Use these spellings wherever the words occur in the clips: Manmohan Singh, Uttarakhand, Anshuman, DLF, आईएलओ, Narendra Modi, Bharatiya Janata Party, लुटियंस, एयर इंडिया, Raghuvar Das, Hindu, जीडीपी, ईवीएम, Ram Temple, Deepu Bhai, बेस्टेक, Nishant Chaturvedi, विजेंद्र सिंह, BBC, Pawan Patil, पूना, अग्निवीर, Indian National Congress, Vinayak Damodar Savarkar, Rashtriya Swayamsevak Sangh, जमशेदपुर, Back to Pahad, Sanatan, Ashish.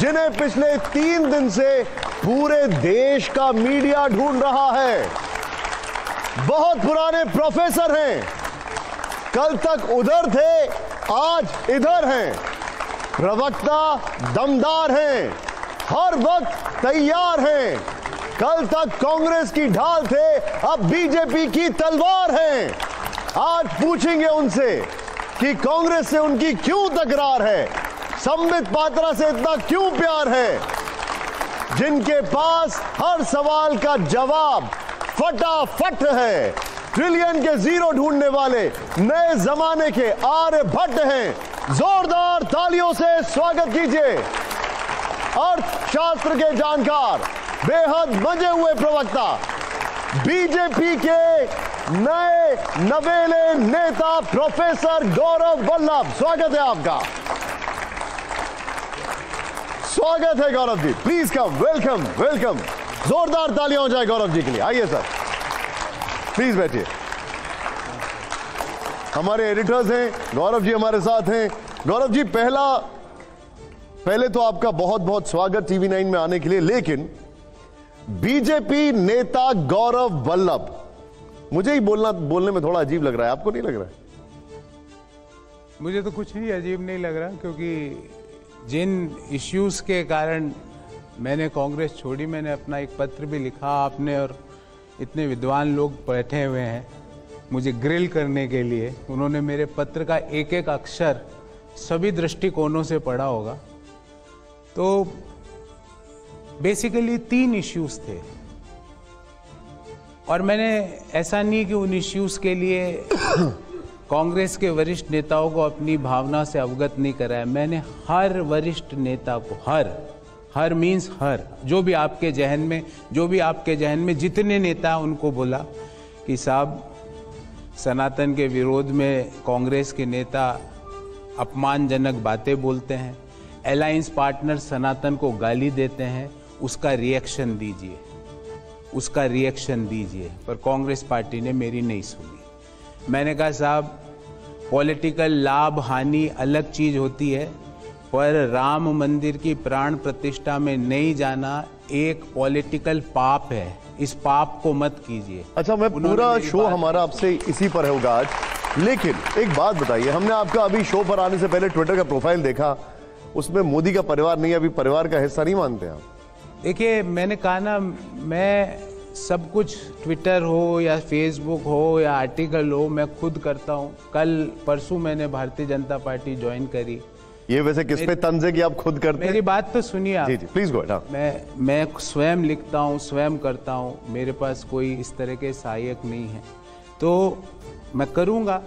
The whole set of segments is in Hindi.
जिन्हें पिछले 3 दिन से पूरे देश का मीडिया ढूंढ रहा है। बहुत पुराने प्रोफेसर हैं, कल तक उधर थे, आज इधर हैं। प्रवक्ता दमदार हैं, हर वक्त तैयार हैं। कल तक कांग्रेस की ढाल थे, अब बीजेपी की तलवार हैं। आज पूछेंगे उनसे कि कांग्रेस से उनकी क्यों तकरार है, संबित पात्रा से इतना क्यों प्यार है, जिनके पास हर सवाल का जवाब फटाफट है। ट्रिलियन के जीरो ढूंढने वाले नए जमाने के आर्यभट्ट हैं। जोरदार तालियों से स्वागत कीजिए अर्थशास्त्र के जानकार, बेहद मजे हुए प्रवक्ता, बीजेपी के नए नवेले नेता प्रोफेसर गौरव वल्लभ। स्वागत है आपका, स्वागत है Gaurav ji. Please come, welcome welcome. जोरदार तालियां हो जाए गौरव जी के लिए। आइए सर, प्लीज बैठिए। हमारे एडिटर्स हैं, गौरव जी हमारे साथ हैं। गौरव जी, पहले तो आपका बहुत बहुत स्वागत TV9 में आने के लिए। लेकिन बीजेपी नेता गौरव वल्लभ, मुझे ही बोलने में थोड़ा अजीब लग रहा है, आपको नहीं लग रहा है? मुझे तो कुछ ही अजीब नहीं लग रहा, क्योंकि जिन इश्यूज के कारण मैंने कांग्रेस छोड़ी, मैंने अपना एक पत्र भी लिखा आपने, और इतने विद्वान लोग बैठे हुए हैं मुझे ग्रिल करने के लिए। उन्होंने मेरे पत्र का एक एक अक्षर सभी दृष्टिकोणों से पढ़ा होगा। तो बेसिकली 3 इश्यूज थे, और मैंने ऐसा नहीं कि उन इश्यूज के लिए कांग्रेस के वरिष्ठ नेताओं को अपनी भावना से अवगत नहीं कराया। मैंने हर वरिष्ठ नेता को, हर मीन्स हर, जो भी आपके जहन में जितने नेता, उनको बोला कि साहब, सनातन के विरोध में कांग्रेस के नेता अपमानजनक बातें बोलते हैं, अलायंस पार्टनर सनातन को गाली देते हैं, उसका रिएक्शन दीजिए। पर कांग्रेस पार्टी ने मेरी नहीं सुनी। मैंने कहा साहब, पॉलिटिकल लाभ हानि अलग चीज़ होती है, पर राम मंदिर की प्राण प्रतिष्ठा में नहीं जाना एक पॉलिटिकल पाप है, इस पाप को मत कीजिए। अच्छा, मैं पूरा शो हमारा आपसे इसी पर होगा आज। लेकिन एक बात बताइए, हमने आपका अभी शो पर आने से पहले ट्विटर का प्रोफाइल देखा, उसमें मोदी का परिवार नहीं, अभी परिवार का हिस्सा नहीं मानते आप? देखिए, मैंने कहा ना, मैं सब कुछ ट्विटर हो या फेसबुक हो या आर्टिकल हो, मैं खुद करता हूँ। परसों मैंने भारतीय जनता पार्टी ज्वाइन करी। ये वैसे किस पे तंज है कि आप खुद करते हैं? मेरी बात तो सुनिए आप। जी जी, प्लीज गो अहेड। मैं स्वयं लिखता हूँ, स्वयं करता हूँ, मेरे पास कोई इस तरह के सहायक नहीं है। तो मैं करूँगा,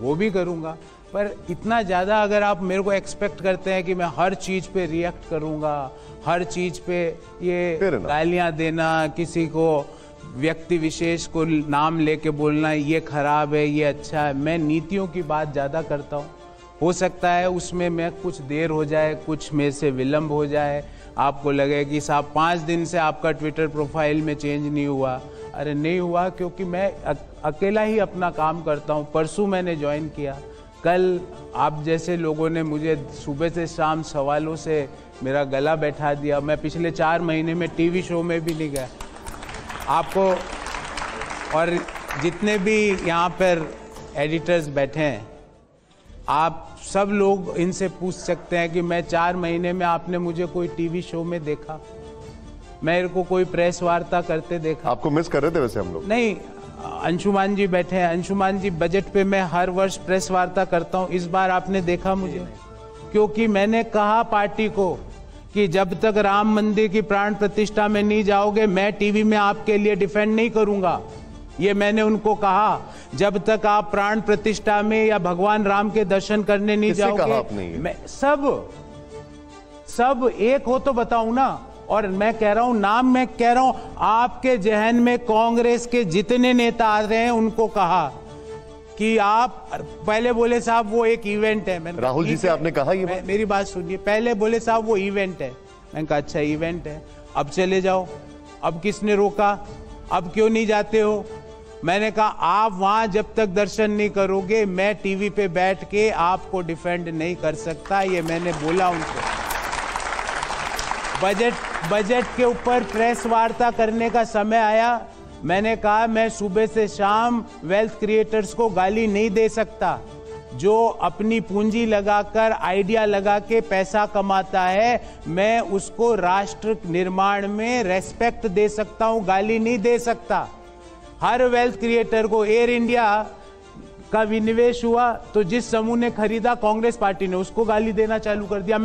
वो भी करूँगा, पर इतना ज़्यादा अगर आप मेरे को एक्सपेक्ट करते हैं कि मैं हर चीज़ पे रिएक्ट करूँगा, हर चीज़ पे ये गालियाँ देना, किसी को, व्यक्ति विशेष को नाम लेके बोलना, ये खराब है, ये अच्छा है। मैं नीतियों की बात ज़्यादा करता हूँ। हो सकता है उसमें मैं कुछ देर हो जाए, कुछ मेरे से विलम्ब हो जाए, आपको लगे कि साहब 5 दिन से आपका ट्विटर प्रोफाइल में चेंज नहीं हुआ। अरे नहीं हुआ, क्योंकि मैं अकेला ही अपना काम करता हूँ। परसों मैंने ज्वाइन किया, कल आप जैसे लोगों ने मुझे सुबह से शाम सवालों से मेरा गला बैठा दिया। मैं पिछले 4 महीने में टीवी शो में भी नहीं गया। आपको और जितने भी यहाँ पर एडिटर्स बैठे हैं, आप सब लोग इनसे पूछ सकते हैं कि मैं 4 महीने में आपने मुझे कोई टीवी शो में देखा, मेरे को कोई प्रेस वार्ता करते देखा? आपको मिस कर रहे थे वैसे हम लोग। नहीं, अंशुमान जी बैठे हैं, अंशुमान जी, बजट पे मैं हर वर्ष प्रेस वार्ता करता हूँ, इस बार आपने देखा मुझे? क्योंकि मैंने कहा पार्टी को कि जब तक राम मंदिर की प्राण प्रतिष्ठा में नहीं जाओगे, मैं टीवी में आपके लिए डिफेंड नहीं करूँगा। ये मैंने उनको कहा, जब तक आप प्राण प्रतिष्ठा में या भगवान राम के दर्शन करने नहीं जाओगे। मैं सब एक हो तो बताऊँ ना। और मैं कह रहा हूं, नाम मैं कह रहा हूं, आपके जहन में कांग्रेस के जितने नेता आ रहे हैं उनको कहा कि आप पहले बोले साहब वो एक इवेंट है। मैंने राहुल जी से आपने कहा ये बात? मेरी बात सुनिए, पहले बोले साहब वो इवेंट है। मैंने कहा अच्छा इवेंट है, अब चले जाओ। अब किसने रोका? अब क्यों नहीं जाते हो? मैंने कहा आप वहां जब तक दर्शन नहीं करोगे, मैं टीवी पे बैठ के आपको डिफेंड नहीं कर सकता। ये मैंने बोला उनको। बजट के ऊपर प्रेस वार्ता करने का समय आया, मैंने कहा मैं सुबह से शाम वेल्थ क्रिएटर्स को गाली नहीं दे सकता। जो अपनी पूंजी लगाकर आइडिया लगा के पैसा कमाता है, मैं उसको राष्ट्र निर्माण में रेस्पेक्ट दे सकता हूं, गाली नहीं दे सकता। हर वेल्थ क्रिएटर को एयर इंडिया का विनिवेश हुआ तो जिस समूह ने खरीदा कांग्रेस पार्टी ने उसको गाली देना चालू कर दिया।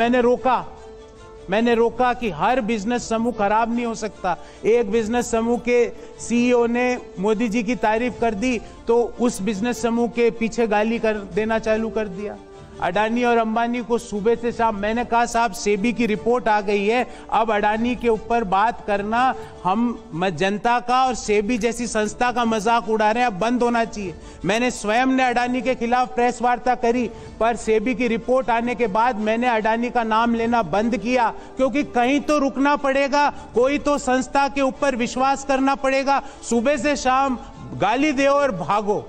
मैंने रोका कि हर बिजनेस समूह खराब नहीं हो सकता। एक बिजनेस समूह के सीईओ ने मोदी जी की तारीफ कर दी तो उस बिजनेस समूह के पीछे गाली कर देना चालू कर दिया। अडानी और अंबानी को सुबह से शाम मैंने कहा साहब सेबी की रिपोर्ट आ गई है, अब अडानी के ऊपर बात करना, हम जनता का और सेबी जैसी संस्था का मजाक उड़ा रहे हैं, अब बंद होना चाहिए। मैंने स्वयं ने अडानी के खिलाफ प्रेस वार्ता करी, पर सेबी की रिपोर्ट आने के बाद मैंने अडानी का नाम लेना बंद किया, क्योंकि कहीं तो रुकना पड़ेगा, कोई तो संस्था के ऊपर विश्वास करना पड़ेगा। सुबह से शाम गाली दो और भागो,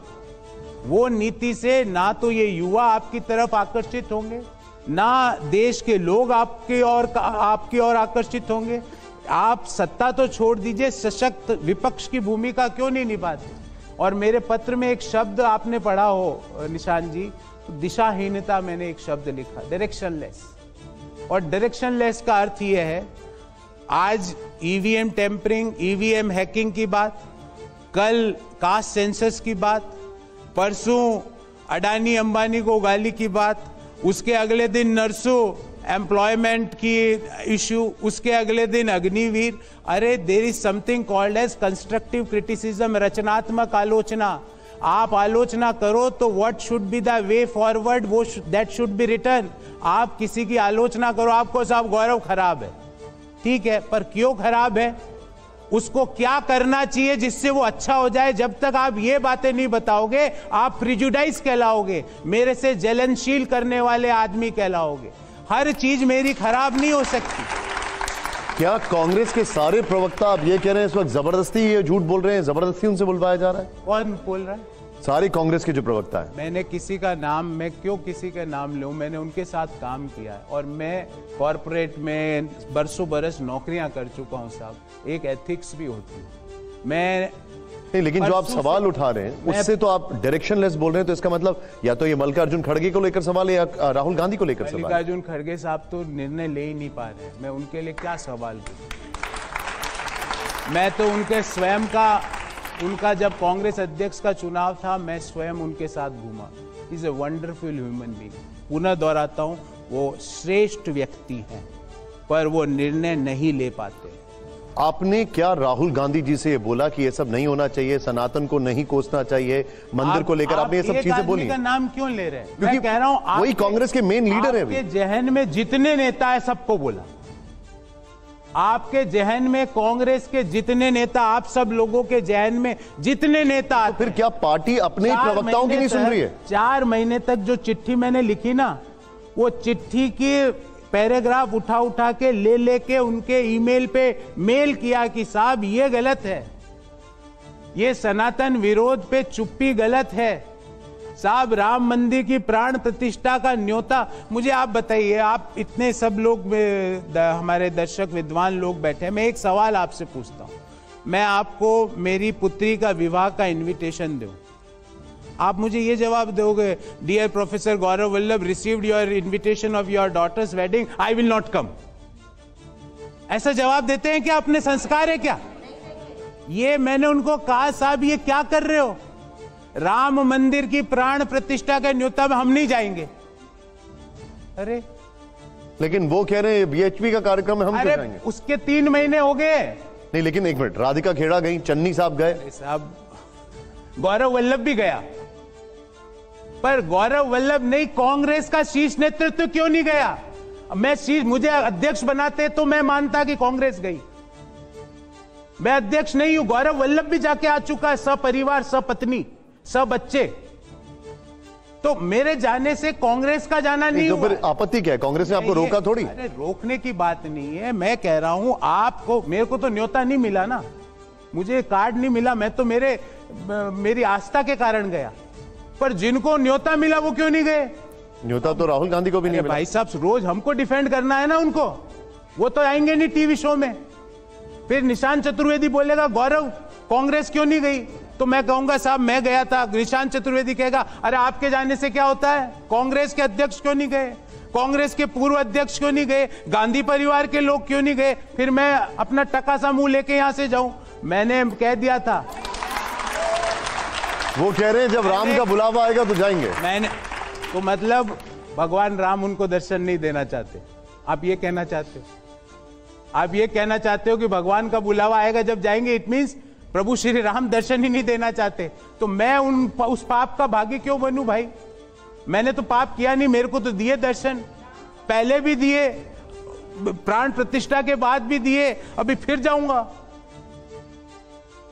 वो नीति से ना तो ये युवा आपकी तरफ आकर्षित होंगे, ना देश के लोग आपकी ओर आकर्षित होंगे। आप सत्ता तो छोड़ दीजिए, सशक्त विपक्ष की भूमिका क्यों नहीं निभाते। और मेरे पत्र में एक शब्द आपने पढ़ा हो निशान जी, तो दिशाहीनता, मैंने एक शब्द लिखा डायरेक्शनलेस। और डायरेक्शनलेस का अर्थ यह है, आज ईवीएम टेम्परिंग, ईवीएम हैकिंग की बात, कल कास्ट सेंसस की बात, परसों अडानी अंबानी को गाली की बात, उसके अगले दिन नर्सों एम्प्लॉयमेंट की इश्यू, उसके अगले दिन अग्निवीर। अरे there is something called as constructive criticism, रचनात्मक आलोचना। आप आलोचना करो तो what should be the way forward, वो दैट शुड बी रिटर्न। आप किसी की आलोचना करो, आपको साहब गौरव खराब है, ठीक है, पर क्यों खराब है, उसको क्या करना चाहिए जिससे वो अच्छा हो जाए। जब तक आप ये बातें नहीं बताओगे आप प्रिजुडाइज कहलाओगे, मेरे से जलनशील करने वाले आदमी कहलाओगे। हर चीज मेरी खराब नहीं हो सकती। क्या कांग्रेस के सारे प्रवक्ता आप ये कह रहे हैं इस वक्त जबरदस्ती ये झूठ बोल रहे हैं, जबरदस्ती उनसे बुलवाया जा रहा है? कौन बोल रहा है? सारे कांग्रेस के जो प्रवक्ता है। मैंने किसी का नाम, मैं क्यों किसी का नाम लूं, मैंने उनके साथ काम किया है और मैं कॉरपोरेट में बरसों बरस नौकरियां कर चुका हूं साहब, एक एथिक्स भी होती है। मैं नहीं, लेकिन जो आप सवाल उठा रहे हैं उससे तो आप डायरेक्शनलेस बोल रहे हैं, तो इसका मतलब या तो ये मल्लिकार्जुन खड़गे को लेकर सवाल है या राहुल गांधी को लेकर सवाल। मल्लिकार्जुन खड़गे साहब तो निर्णय ले ही नहीं पा रहे, मैं उनके लिए क्या सवाल करूं। मैं तो उनके स्वयं का, उनका जब कांग्रेस अध्यक्ष का चुनाव था मैं स्वयं उनके साथ घूमा। Is a wonderful human being, पुनः दोहराता हूँ, वो श्रेष्ठ व्यक्ति हैं, पर वो निर्णय नहीं ले पाते। आपने क्या राहुल गांधी जी से ये बोला कि ये सब नहीं होना चाहिए, सनातन को नहीं कोसना चाहिए, मंदिर को लेकर आपने ये सब चीजें बोली? का नाम क्यों ले रहे हैं? क्योंकि कह रहा हूं वही कांग्रेस के मेन लीडर है। जहन में जितने नेता है सबको बोला, आपके जहन में कांग्रेस के जितने नेता, आप सब लोगों के जहन में जितने नेता। तो फिर क्या पार्टी अपने ही प्रवक्ताओं की नहीं सुन रही है? 4 महीने तक जो चिट्ठी मैंने लिखी ना, वो चिट्ठी की पैराग्राफ उठा के ले के उनके ईमेल पे मेल किया कि साहब ये गलत है, ये सनातन विरोध पे चुप्पी गलत है साहब, राम मंदिर की प्राण प्रतिष्ठा का न्योता। मुझे आप बताइए, आप इतने सब लोग हमारे दर्शक विद्वान लोग बैठे हैं, मैं एक सवाल आपसे पूछता हूं, मैं आपको मेरी पुत्री का विवाह का इनविटेशन दूं, आप मुझे ये जवाब दोगे dear professor Gaurav Vallabh received your invitation of your daughter's wedding, I will not come. ऐसा जवाब देते हैं क्या? अपने संस्कार है क्या ये? मैंने उनको कहा साहब ये क्या कर रहे हो, राम मंदिर की प्राण प्रतिष्ठा के न्योता में हम नहीं जाएंगे। अरे लेकिन वो कह रहे हैं बीएचपी का कार्यक्रम हम क्यों जाएंगे? उसके 3 महीने हो गए। नहीं लेकिन एक मिनट, राधिका खेड़ा गई, चन्नी साहब गए, साहब गौरव वल्लभ भी गया, पर गौरव वल्लभ नहीं, कांग्रेस का शीर्ष नेतृत्व क्यों नहीं गया? मैं शीर्ष, मुझे अध्यक्ष बनाते तो मैं मानता कि कांग्रेस गई, मैं अध्यक्ष नहीं हूं। गौरव वल्लभ भी जाके आ चुका है, सपरिवार, सपत्नी, सब बच्चे। तो मेरे जाने से कांग्रेस का जाना नहीं हुआ। तो आपत्ति क्या है? कांग्रेस ने आपको रोका थोड़ी? अरे रोकने की बात नहीं है, मैं कह रहा हूं आपको, मेरे को तो न्योता नहीं मिला ना, मुझे कार्ड नहीं मिला, मैं तो मेरी आस्था के कारण गया, पर जिनको न्योता मिला वो क्यों नहीं गए? न्योता तो राहुल गांधी को भी नहीं मिला। भाई साहब रोज हमको डिफेंड करना है ना उनको, वो तो आएंगे नहीं टीवी शो में। फिर निशांत चतुर्वेदी बोलेगा गौरव कांग्रेस क्यों नहीं गई, तो मैं कहूंगा साहब मैं गया था। निशांत चतुर्वेदी कहेगा अरे आपके जाने से क्या होता है, कांग्रेस के अध्यक्ष क्यों नहीं गए, कांग्रेस के पूर्व अध्यक्ष क्यों नहीं गए, गांधी परिवार के लोग क्यों नहीं गए, फिर मैं अपना टका सा मुंह लेके यहां से जाऊं। मैंने कह दिया था। वो कह रहे हैं जब राम का बुलावा आएगा तो जाएंगे। मैंने तो मतलब भगवान राम उनको दर्शन नहीं देना चाहते। आप ये कहना चाहते हो, आप ये कहना चाहते हो कि भगवान का बुलावा आएगा जब जाएंगे, इट मीन्स प्रभु श्री राम दर्शन ही नहीं देना चाहते। तो मैं उस पाप का भागी क्यों बनूं भाई, मैंने तो पाप किया नहीं, मेरे को तो दिए दर्शन, पहले भी दिए, प्राण प्रतिष्ठा के बाद भी दिए, अभी फिर जाऊंगा,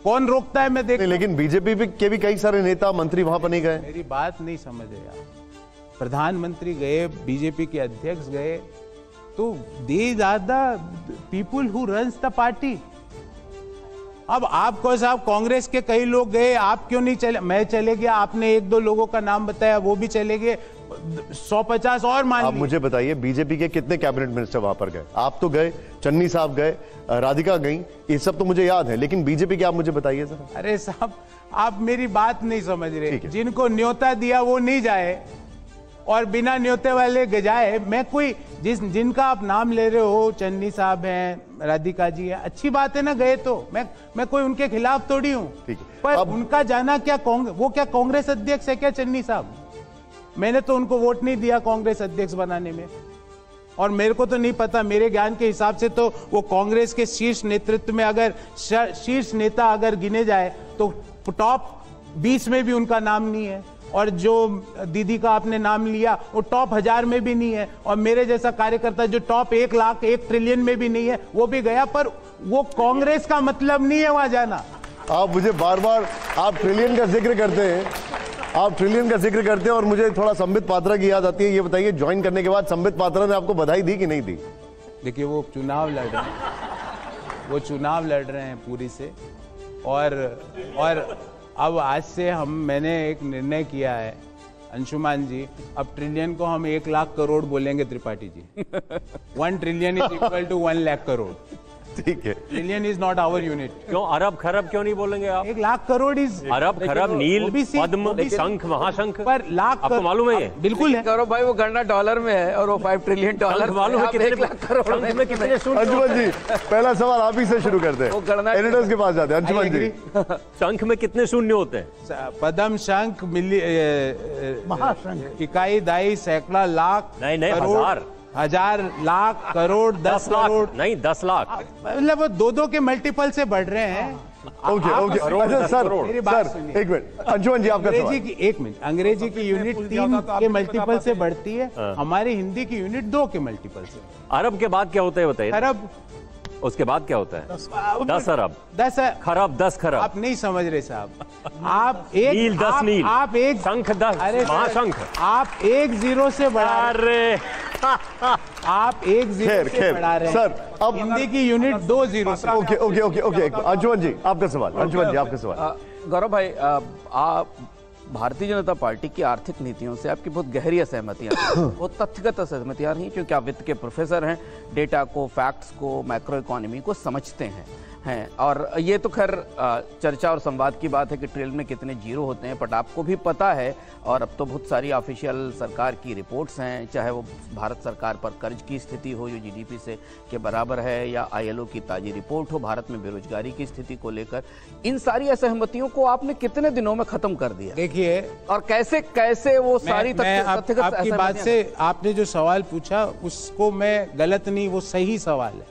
कौन रोकता है मैं देख। लेकिन बीजेपी के भी कई सारे नेता मंत्री वहां पर नहीं गए। मेरी बात नहीं समझ रहे आप, प्रधानमंत्री गए, बीजेपी के अध्यक्ष गए, तो these are the people who runs the party. अब आपको साहब कांग्रेस के कई लोग गए, आप क्यों नहीं चले, मैं चले गया, आपने एक दो लोगों का नाम बताया, वो भी चले गए, 150 और मान आप मुझे बताइए बीजेपी के कितने कैबिनेट मिनिस्टर वहां पर गए। आप तो गए, चन्नी साहब गए, राधिका गई, ये सब तो मुझे याद है, लेकिन बीजेपी के आप मुझे बताइए सर। अरे साहब आप मेरी बात नहीं समझ रहे, जिनको न्योता दिया वो नहीं जाए और बिना न्योते वाले गजाए। मैं कोई जिनका आप नाम ले रहे हो, चन्नी साहब हैं, राधिका जी हैं, अच्छी बात है ना, गए तो मैं कोई उनके खिलाफ थोड़ी हूँ, पर उनका जाना क्या वो क्या कांग्रेस अध्यक्ष है क्या चन्नी साहब? मैंने तो उनको वोट नहीं दिया कांग्रेस अध्यक्ष बनाने में, और मेरे को तो नहीं पता, मेरे ज्ञान के हिसाब से तो वो कांग्रेस के शीर्ष नेतृत्व में अगर शीर्ष नेता अगर गिने जाए तो टॉप 20 में भी उनका नाम नहीं है, और जो दीदी का आपने नाम लिया वो टॉप 1000 में भी नहीं है, और मेरे जैसा कार्यकर्ता जो टॉप 1,01,000,000,000 में भी नहीं है वो भी गया, पर वो कांग्रेस का मतलब नहीं है वहां जाना। आप मुझे बार बार आप ट्रिलियन का जिक्र करते हैं, आप ट्रिलियन का जिक्र करते हैं और मुझे थोड़ा संबित पात्रा की याद आती है। ये बताइए ज्वाइन करने के बाद संबित पात्रा ने आपको बधाई दी कि नहीं दी? देखिए वो चुनाव लड़ रहे हैं पूरी से, और अब आज से मैंने एक निर्णय किया है अंशुमान जी, अब ट्रिलियन को हम 1,00,000 करोड़ बोलेंगे त्रिपाठी जी। 1 trillion is equal to 1 lakh crore। ठीक है, trillion is not our unit. क्यों अरब खरब क्यों नहीं बोलेंगे आप? 1 लाख करोड़ इज अरब खरब नील पद्म शंख महाशंख पर लाख, आपको मालूम है? बिल्कुल है गौरव भाई, वो गणना डॉलर में है और वो $5 trillion मालूम है कितने लाख करोड़ में कितने। अंशुमान जी पहला सवाल आप ही से शुरू करते हैं, वो गणना एडिटर्स के पास जाते हैं। अंशुमान जी शंख में कितने शून्य होते हैं? पद्म शंख महाशंख इकाई दाई सैकड़ा लाख नहीं हजार 1,000 लाख करोड़ 10 करोड़ नहीं 10 लाख, मतलब वो 2-2 के मल्टीपल से बढ़ रहे हैं। ओके ओके सर, मेरी बात सुनिए एक मिनट। अंशुमन जी आपका सवाल। अंग्रेजी की एक मिनट, अंग्रेजी की यूनिट 3 के मल्टीपल से बढ़ती है, हमारी हिंदी की यूनिट 2 के मल्टीपल से। अरब के बाद क्या होता है बताइए? अरब, उसके बाद क्या होता है? 10 अरब 10 खरब 10 खरब। आप नहीं समझ रहे साहब, आप एक शंख 10 महाशंख आप 1 0 से बढ़ा रहे, आप 1 0 से बढ़ा रहे सर। अब हिंदी की unit 2 0। Okay okay okay okay Anshuman ji आपका सवाल। अंशुमन जी आपका सवाल। गौरव भाई आप भारतीय जनता पार्टी की आर्थिक नीतियों से आपकी बहुत गहरी असहमतियाँ वो तथ्यगत असहमतियाँ नहीं, क्योंकि आप वित्त के प्रोफेसर हैं, डेटा को, फैक्ट्स को, मैक्रो इकोनॉमी को समझते हैं और ये तो खैर चर्चा और संवाद की बात है कि ट्रेल में कितने जीरो होते हैं, बट आपको भी पता है। और अब तो बहुत सारी ऑफिशियल सरकार की रिपोर्ट्स हैं, चाहे वो भारत सरकार पर कर्ज की स्थिति हो जो जीडीपी से के बराबर है, या आईएलओ की ताज़ी रिपोर्ट हो, भारत में बेरोजगारी की स्थिति को लेकर, इन सारी असहमतियों को आपने कितने दिनों में ख़त्म कर दिया? देखिए और कैसे कैसे वो सारी आपकी बात से, आपने जो सवाल पूछा उसको मैं गलत नहीं, वो सही सवाल है।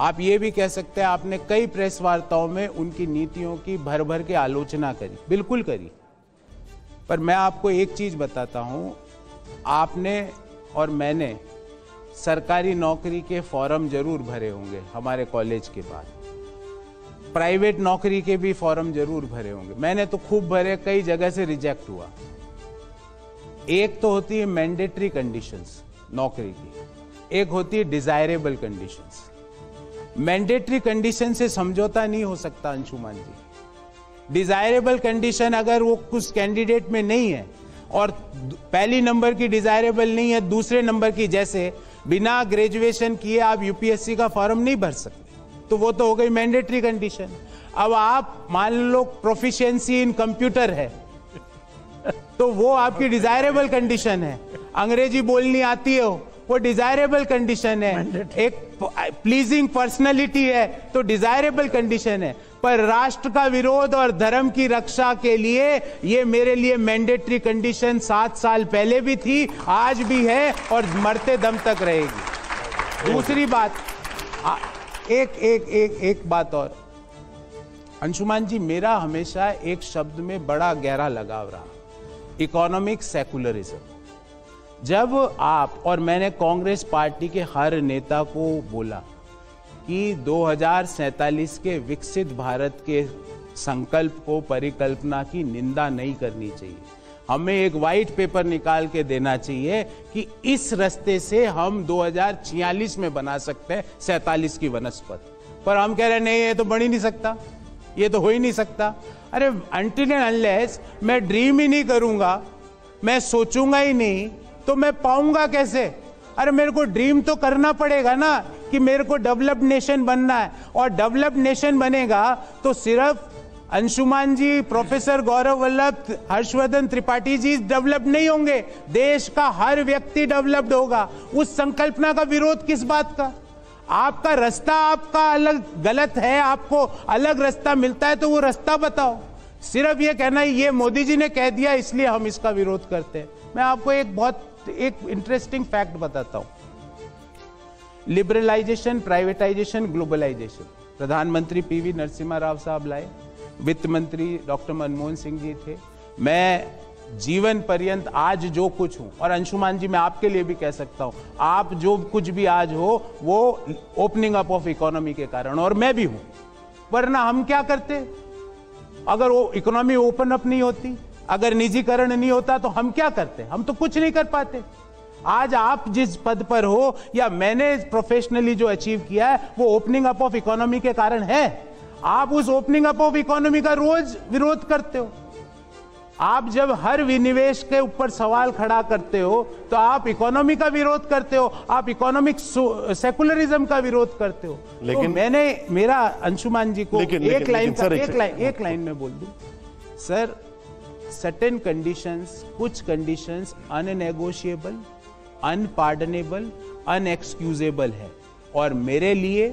आप ये भी कह सकते हैं आपने कई प्रेस वार्ताओं में उनकी नीतियों की भर भर के आलोचना करी, बिल्कुल करी, पर मैं आपको एक चीज बताता हूँ, आपने और मैंने सरकारी नौकरी के फॉर्म जरूर भरे होंगे हमारे कॉलेज के बाद, प्राइवेट नौकरी के भी फॉर्म जरूर भरे होंगे, मैंने तो खूब भरे, कई जगह से रिजेक्ट हुआ। एक तो होती है मैंडेटरी कंडीशंस नौकरी की, एक होती है डिजायरेबल कंडीशंस। मैंडेटरी कंडीशन से समझौता नहीं हो सकता अंशुमान जी, डिजायरेबल कंडीशन अगर वो कुछ कैंडिडेट में नहीं है और पहली नंबर की डिजायरेबल नहीं है, दूसरे नंबर की, जैसे बिना ग्रेजुएशन किए आप यूपीएससी का फॉर्म नहीं भर सकते, तो वो तो हो गई मैंडेटरी कंडीशन। अब आप मान लो प्रोफिशिएंसी इन कंप्यूटर है तो वो आपकी डिजायरेबल कंडीशन है, अंग्रेजी बोलनी आती हो वो डिजायरेबल कंडीशन है, एक प्लीजिंग पर्सनैलिटी है तो डिजायरेबल कंडीशन है, पर राष्ट्र का विरोध और धर्म की रक्षा के लिए ये मेरे लिए मैंडेटरी कंडीशन 7 साल पहले भी थी, आज भी है और मरते दम तक रहेगी। दूसरी बात, एक बात और, अंशुमान जी, मेरा हमेशा एक शब्द में बड़ा गहरा लगाव रहा, इकोनॉमिक सेकुलरिज्म। जब आप और मैंने कांग्रेस पार्टी के हर नेता को बोला कि 2047 के विकसित भारत के संकल्प को, परिकल्पना की निंदा नहीं करनी चाहिए, हमें एक वाइट पेपर निकाल के देना चाहिए कि इस रास्ते से हम 2046 में बना सकते हैं 47 की वनस्पति, पर हम कह रहे नहीं ये तो बन ही नहीं सकता, ये तो हो ही नहीं सकता। अरे अनटिल एंड अनलेस मैं ड्रीम ही नहीं करूँगा, मैं सोचूंगा ही नहीं तो मैं पाऊंगा कैसे? अरे मेरे को ड्रीम तो करना पड़ेगा ना कि मेरे को डेवलप्ड नेशन बनना है, और डेवलप्ड नेशन बनेगा तो सिर्फ अंशुमान जी, प्रोफेसर गौरव वल्लभ, हर्षवर्धन त्रिपाठी जी डेवलप्ड नहीं होंगे, देश का हर व्यक्ति डेवलप्ड होगा। उस संकल्पना का विरोध किस बात का? आपका रास्ता आपका अलग गलत है, आपको अलग रास्ता मिलता है तो वो रास्ता बताओ, सिर्फ ये कहना है ये मोदी जी ने कह दिया इसलिए हम इसका विरोध करते हैं। मैं आपको एक बहुत एक इंटरेस्टिंग फैक्ट बताता हूं, लिबरलाइजेशन, प्राइवेटाइजेशन, ग्लोबलाइजेशन प्रधानमंत्री पीवी नरसिम्हा राव साहब लाए, वित्त मंत्री डॉक्टर मनमोहन सिंह जी थे। मैं जीवन पर्यंत आज जो कुछ हूं, और अंशुमान जी मैं आपके लिए भी कह सकता हूं, आप जो कुछ भी आज हो वो ओपनिंग अप ऑफ इकोनॉमी के कारण, और मैं भी हूं, वरना हम क्या करते अगर वो इकोनॉमी ओपन अप नहीं होती, अगर निजीकरण नहीं होता तो हम क्या करते? हम तो कुछ नहीं कर पाते। आज आप जिस पद पर हो या मैंने प्रोफेशनली जो अचीव किया है वो ओपनिंग अप ऑफ इकोनॉमी के कारण है। आप उस ओपनिंग अप ऑफ इकोनॉमी का रोज विरोध करते हो, आप जब हर विनिवेश के ऊपर सवाल खड़ा करते हो तो आप इकोनॉमी का विरोध करते हो, आप इकोनॉमिक सेकुलरिज्म का विरोध करते हो। लेकिन तो मैंने मेरा अंशुमान जी को एक लाइन में बोल दूं, सर सर्टेन कंडीशंस, कुछ कंडीशंस अननेगोशिएबल, अनपार्डनेबल, अनएक्सक्यूजेबल है, और मेरे लिए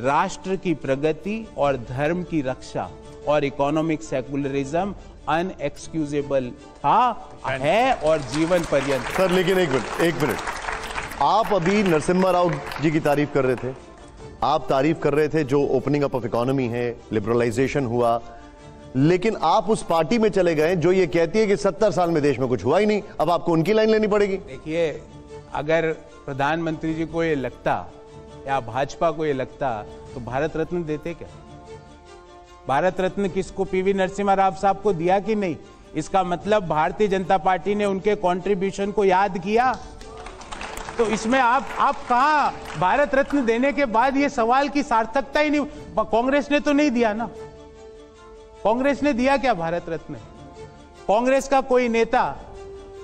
राष्ट्र की प्रगति और धर्म की रक्षा और इकोनॉमिक सेकुलरिज्म अनएक्सक्यूजेबल था, है और जीवन पर्यंत। सर लेकिन एक मिनट, आप अभी नरसिम्हा राव जी की तारीफ कर रहे थे, आप तारीफ कर रहे थे जो ओपनिंग अप ऑफ इकोनॉमी है, लिबरलाइजेशन हुआ, लेकिन आप उस पार्टी में चले गए जो ये कहती है कि 70 साल में देश में कुछ हुआ ही नहीं, अब आपको उनकी लाइन लेनी पड़ेगी। देखिए, अगर प्रधानमंत्री जी को ये लगता या भाजपा को ये लगता तो भारत रत्न देते क्या? भारत रत्न किसको, पीवी नरसिम्हा राव साहब को दिया कि नहीं? इसका मतलब भारतीय जनता पार्टी ने उनके कॉन्ट्रीब्यूशन को याद किया। तो इसमें आप कहां, भारत रत्न देने के बाद ये सवाल की सार्थकता ही नहीं। कांग्रेस ने तो नहीं दिया ना, कांग्रेस ने दिया क्या भारत रत्न? कांग्रेस का कोई नेता?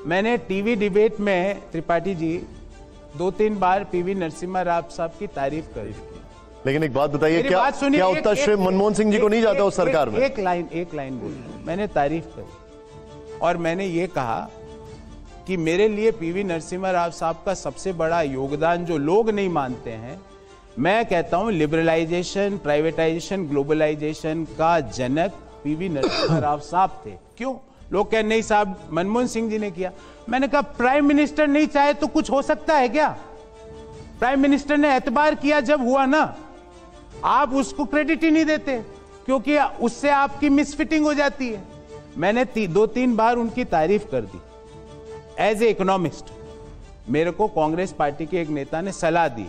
मैंने टीवी डिबेट में त्रिपाठी जी 2-3 बार पीवी नरसिम्हा राव साहब की तारीफ करी, लेकिन एक बात बताइए, क्या उत्तर श्री मनमोहन सिंह जी को नहीं जाता उस सरकार में? एक लाइन बोली, मैंने तारीफ करी और मैंने ये कहा कि मेरे लिए पीवी नरसिम्हा राव साहब का सबसे बड़ा योगदान जो लोग नहीं मानते हैं, मैं कहता हूं लिबरलाइजेशन, प्राइवेटाइजेशन, ग्लोबलाइजेशन का जनक पीवी नरसिम्हा राव साहब थे। क्यों? लोग कह नहीं साहब मनमोहन सिंह जी ने किया। मैंने कहा प्राइम मिनिस्टर नहीं चाहे तो कुछ हो सकता है क्या? प्राइम मिनिस्टर ने एतबार किया जब हुआ ना, आप उसको क्रेडिट ही नहीं देते क्योंकि उससे आपकी मिसफिटिंग हो जाती है। मैंने 2-3 बार उनकी तारीफ कर दी एज ए इकोनॉमिस्ट। मेरे को कांग्रेस पार्टी के एक नेता ने सलाह दी,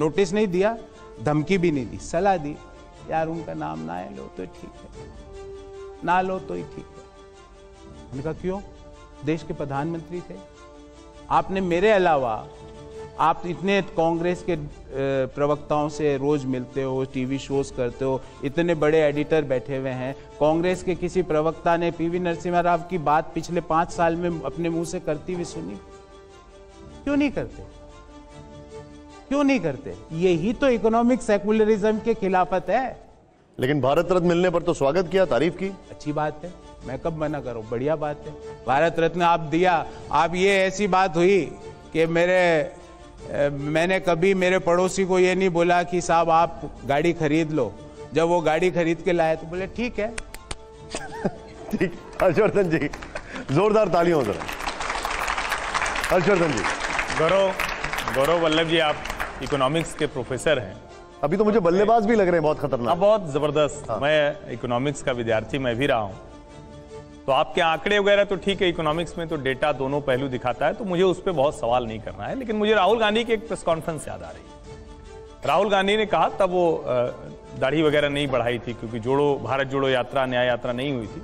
नोटिस नहीं दिया, धमकी भी नहीं दी, सलाह दी, यार उनका नाम ना लो तो ठीक है, ना लो तो ही ठीक है। मैंने कहा क्यों? देश के प्रधानमंत्री थे, आपने मेरे अलावा आप इतने कांग्रेस के प्रवक्ताओं से रोज मिलते हो, टीवी शोज करते हो, इतने बड़े एडिटर बैठे हुए हैं, कांग्रेस के किसी प्रवक्ता ने पीवी नरसिम्हा राव की बात पिछले 5 साल में अपने मुंह से करती हुई सुनी? क्यों नहीं करते? क्यों नहीं करते? यही तो इकोनॉमिक सेकुलरिज्म के खिलाफत है। लेकिन भारत रत्न मिलने पर तो स्वागत किया, तारीफ की, अच्छी बात है, मैं कब मना करूं, बढ़िया बात है, भारत रत्न आप दिया। आप ये ऐसी बात हुई कि मैंने कभी मेरे पड़ोसी को ये नहीं बोला कि साहब आप गाड़ी खरीद लो, जब वो गाड़ी खरीद के लाए तो बोले ठीक है। ठीक, हर्षवर्धन जी जोरदार तालियों जरा। हर्षवर्धन जी, गौरव वल्लभ जी आप इकोनॉमिक्स के प्रोफेसर हैं, अभी तो मुझे बल्लेबाज भी लग रहे हैं, बहुत खतरनाक, बहुत जबरदस्त। हाँ। मैं इकोनॉमिक्स का विद्यार्थी मैं भी रहा हूं, तो आपके आंकड़े वगैरह तो ठीक है, इकोनॉमिक्स में तो डेटा दोनों पहलू दिखाता है, तो मुझे उस पर बहुत सवाल नहीं करना है। लेकिन मुझे राहुल गांधी की एक प्रेस कॉन्फ्रेंस याद आ रही है। राहुल गांधी ने कहा, तब वो दाढ़ी वगैरह नहीं बढ़ाई थी क्योंकि जोड़ो भारत जोड़ो यात्रा, न्याय यात्रा नहीं हुई थी,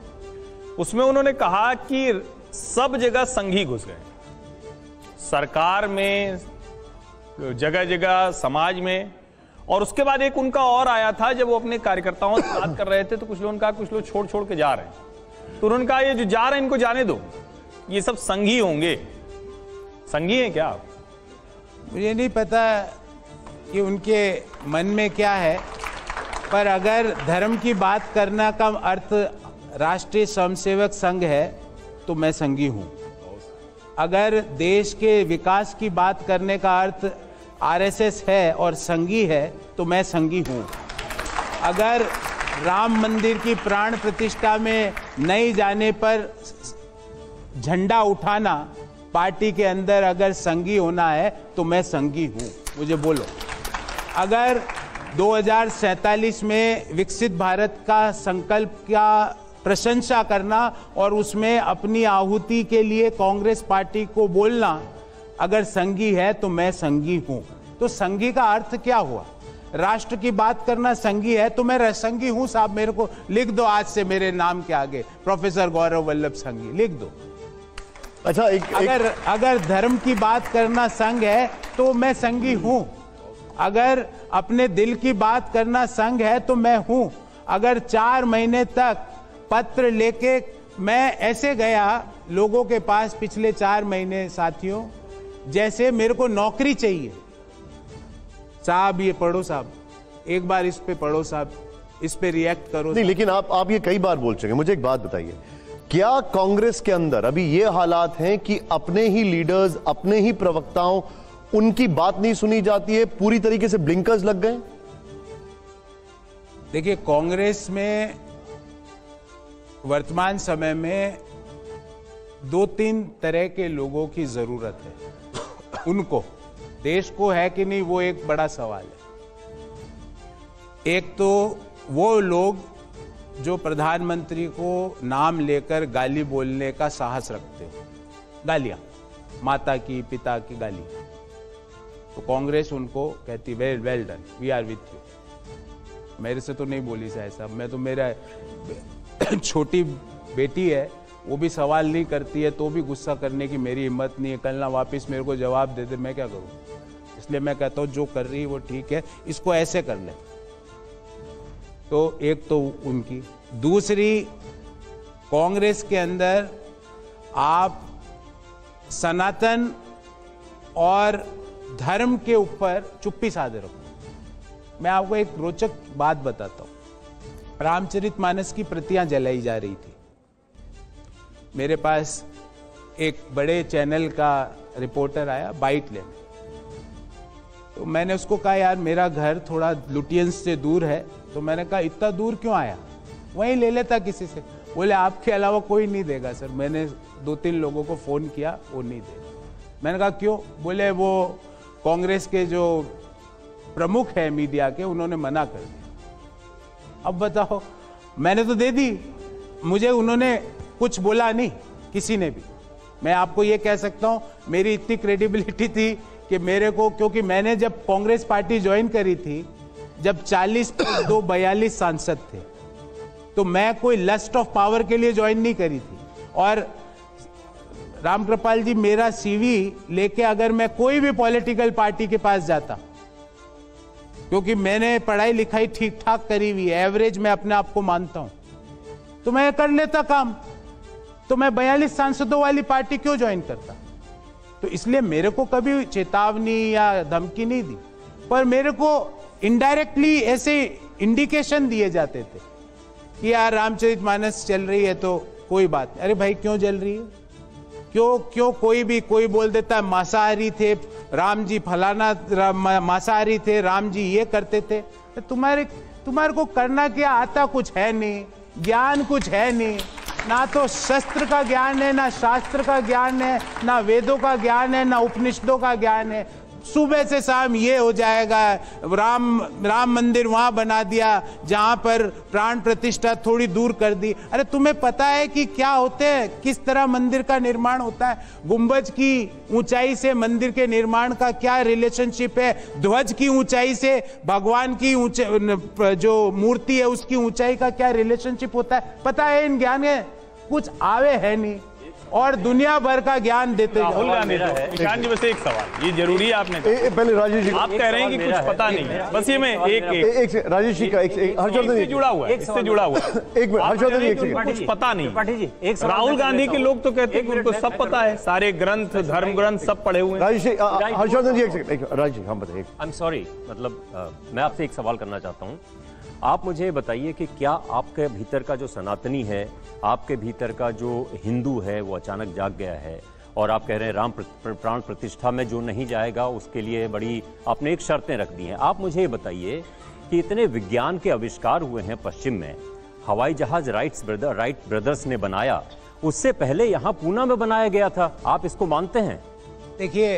उसमें उन्होंने कहा कि सब जगह संघी घुस गए, सरकार में, जगह जगह समाज में। और उसके बाद एक उनका और आया था, जब वो अपने कार्यकर्ताओं से बात कर रहे थे तो कुछ लोगों ने कहा कुछ लोग छोड़ छोड़ के जा रहे हैं, तो उन्होंने कहा ये जो जा रहे हैं इनको जाने दो, ये सब संघी होंगे। संघी हैं क्या आप? मुझे नहीं पता कि उनके मन में क्या है, पर अगर धर्म की बात करना का अर्थ राष्ट्रीय स्वयंसेवक संघ है तो मैं संघी हूं। अगर देश के विकास की बात करने का अर्थ आरएसएस है और संघी है तो मैं संघी हूं। अगर राम मंदिर की प्राण प्रतिष्ठा में नहीं जाने पर झंडा उठाना पार्टी के अंदर अगर संघी होना है तो मैं संघी हूं। मुझे बोलो, अगर 2047 में विकसित भारत का संकल्प का प्रशंसा करना और उसमें अपनी आहुति के लिए कांग्रेस पार्टी को बोलना अगर संघी है तो मैं संघी हूं। तो संघी का अर्थ क्या हुआ? राष्ट्र की बात करना संघी है तो मैं संघी हूं साहब, मेरे को लिख दो आज से मेरे नाम के आगे प्रोफेसर गौरव वल्लभ संघी, लिख दो। अच्छा, अगर धर्म की बात करना संघ है तो मैं संघी हूं, अगर अपने दिल की बात करना संघ है तो मैं हूं। अगर 4 महीने तक पत्र लेके मैं ऐसे गया लोगों के पास, पिछले 4 महीने साथियों, जैसे मेरे को नौकरी चाहिए, साहब ये पढ़ो साहब, एक बार इस पे पढ़ो साहब, इस पे रिएक्ट करो। नहीं, लेकिन आप ये कई बार बोल चुके हैं। मुझे एक बात बताइए, क्या कांग्रेस के अंदर अभी ये हालात हैं कि अपने ही लीडर्स, अपने ही प्रवक्ताओं, उनकी बात नहीं सुनी जाती है, पूरी तरीके से ब्लिंकर्स लग गए? देखिए, कांग्रेस में वर्तमान समय में 2-3 तरह के लोगों की जरूरत है। उनको देश को है कि नहीं वो एक बड़ा सवाल है। एक तो वो लोग जो प्रधानमंत्री को नाम लेकर गाली बोलने का साहस रखते हो, गालियां, माता की, पिता की गाली, तो कांग्रेस उनको कहती well well done, we are with you. मेरे से तो नहीं बोली साहब, मैं तो, मेरा छोटी बेटी है वो भी सवाल नहीं करती है, तो भी गुस्सा करने की मेरी हिम्मत नहीं है, कल ना वापस मेरे को जवाब दे दे, मैं क्या करूं? इसलिए मैं कहता हूं जो कर रही है वो ठीक है, इसको ऐसे कर ले। तो एक तो उनकी, दूसरी कांग्रेस के अंदर आप सनातन और धर्म के ऊपर चुप्पी साधे रखो। मैं आपको एक रोचक बात बताता हूँ। रामचरितमानस की प्रतियां जलाई जा रही थी। मेरे पास एक बड़े चैनल का रिपोर्टर आया बाइट लेने, तो मैंने उसको कहा यार मेरा घर थोड़ा लुटियंस से दूर है, तो मैंने कहा इतना दूर क्यों आया, वहीं ले लेता किसी से। बोले आपके अलावा कोई नहीं देगा सर। मैंने 2-3 लोगों को फ़ोन किया, वो नहीं देगा। मैंने कहा क्यों? बोले वो कांग्रेस के जो प्रमुख है मीडिया के, उन्होंने मना कर दिया। अब बताओ, मैंने तो दे दी, मुझे उन्होंने कुछ बोला नहीं, किसी ने भी। मैं आपको ये कह सकता हूँ मेरी इतनी क्रेडिबिलिटी थी कि मेरे को, क्योंकि मैंने जब कांग्रेस पार्टी ज्वाइन करी थी, जब 40+2 42 सांसद थे, तो मैं कोई लस्ट ऑफ पावर के लिए ज्वाइन नहीं करी थी। और रामकृपाल जी, मेरा सीवी लेके अगर मैं कोई भी पॉलिटिकल पार्टी के पास जाता, क्योंकि मैंने पढ़ाई लिखाई ठीक ठाक करी हुई है, एवरेज मैं अपने आप को मानता हूं, तो मैं कर लेता काम। तो मैं 42 सांसदों वाली पार्टी क्यों ज्वाइन करता? तो इसलिए मेरे को कभी चेतावनी या धमकी नहीं दी, पर मेरे को इनडायरेक्टली ऐसे इंडिकेशन दिए जाते थे कि यार रामचरितमानस चल रही है तो कोई बात नहीं, अरे भाई क्यों जल रही है, क्यों कोई बोल देता है मांसाहारी थे राम जी, फलाना मांसाहारी थे राम जी, ये करते थे। तुम्हारे को करना क्या, आता कुछ है नहीं, ज्ञान कुछ है नहीं, ना तो शस्त्र का ज्ञान है, ना शास्त्र का ज्ञान है, ना वेदों का ज्ञान है, ना उपनिषदों का ज्ञान है। सुबह से शाम ये हो जाएगा, राम मंदिर वहां बना दिया जहां पर प्राण प्रतिष्ठा थोड़ी दूर कर दी। अरे तुम्हें पता है कि क्या होते हैं, किस तरह मंदिर का निर्माण होता है, गुंबज की ऊंचाई से मंदिर के निर्माण का क्या रिलेशनशिप है, ध्वज की ऊंचाई से भगवान की जो मूर्ति है उसकी ऊंचाई का क्या रिलेशनशिप होता है, पता है इन ज्ञान है, कुछ आवे है नहीं और दुनिया भर का ज्ञान देते जी। बस एक सवाल, ये जरूरी है, आपने पहले राजेश जी आप कह रहे हैं कि कुछ पता नहीं है, बस ये मैं एक राजेश जी का हर्षवर्धन जुड़ा हुआ एक मिनट हर्षवर्धन जी कुछ पता नहीं। राहुल गांधी के लोग तो कहते हैं कि उनको सब पता है, सारे ग्रंथ धर्म ग्रंथ सब पढ़े हुए हैं। राजेश जी हर्षवर्धन जी राजेश जी हम बताइए। आई एम सॉरी, मतलब मैं आपसे एक सवाल करना चाहता हूँ, आप मुझे बताइए कि क्या आपके भीतर का जो सनातनी है, आपके भीतर का जो हिंदू है वो अचानक जाग गया है और आप कह रहे हैं राम प्राण प्रतिष्ठा में जो नहीं जाएगा उसके लिए बड़ी आपने एक शर्तें रख दी हैं। आप मुझे ये बताइए कि इतने विज्ञान के आविष्कार हुए हैं पश्चिम में, हवाई जहाज राइट ब्रदर्स ने बनाया, उससे पहले यहाँ पूना में बनाया गया था, आप इसको मानते हैं? देखिए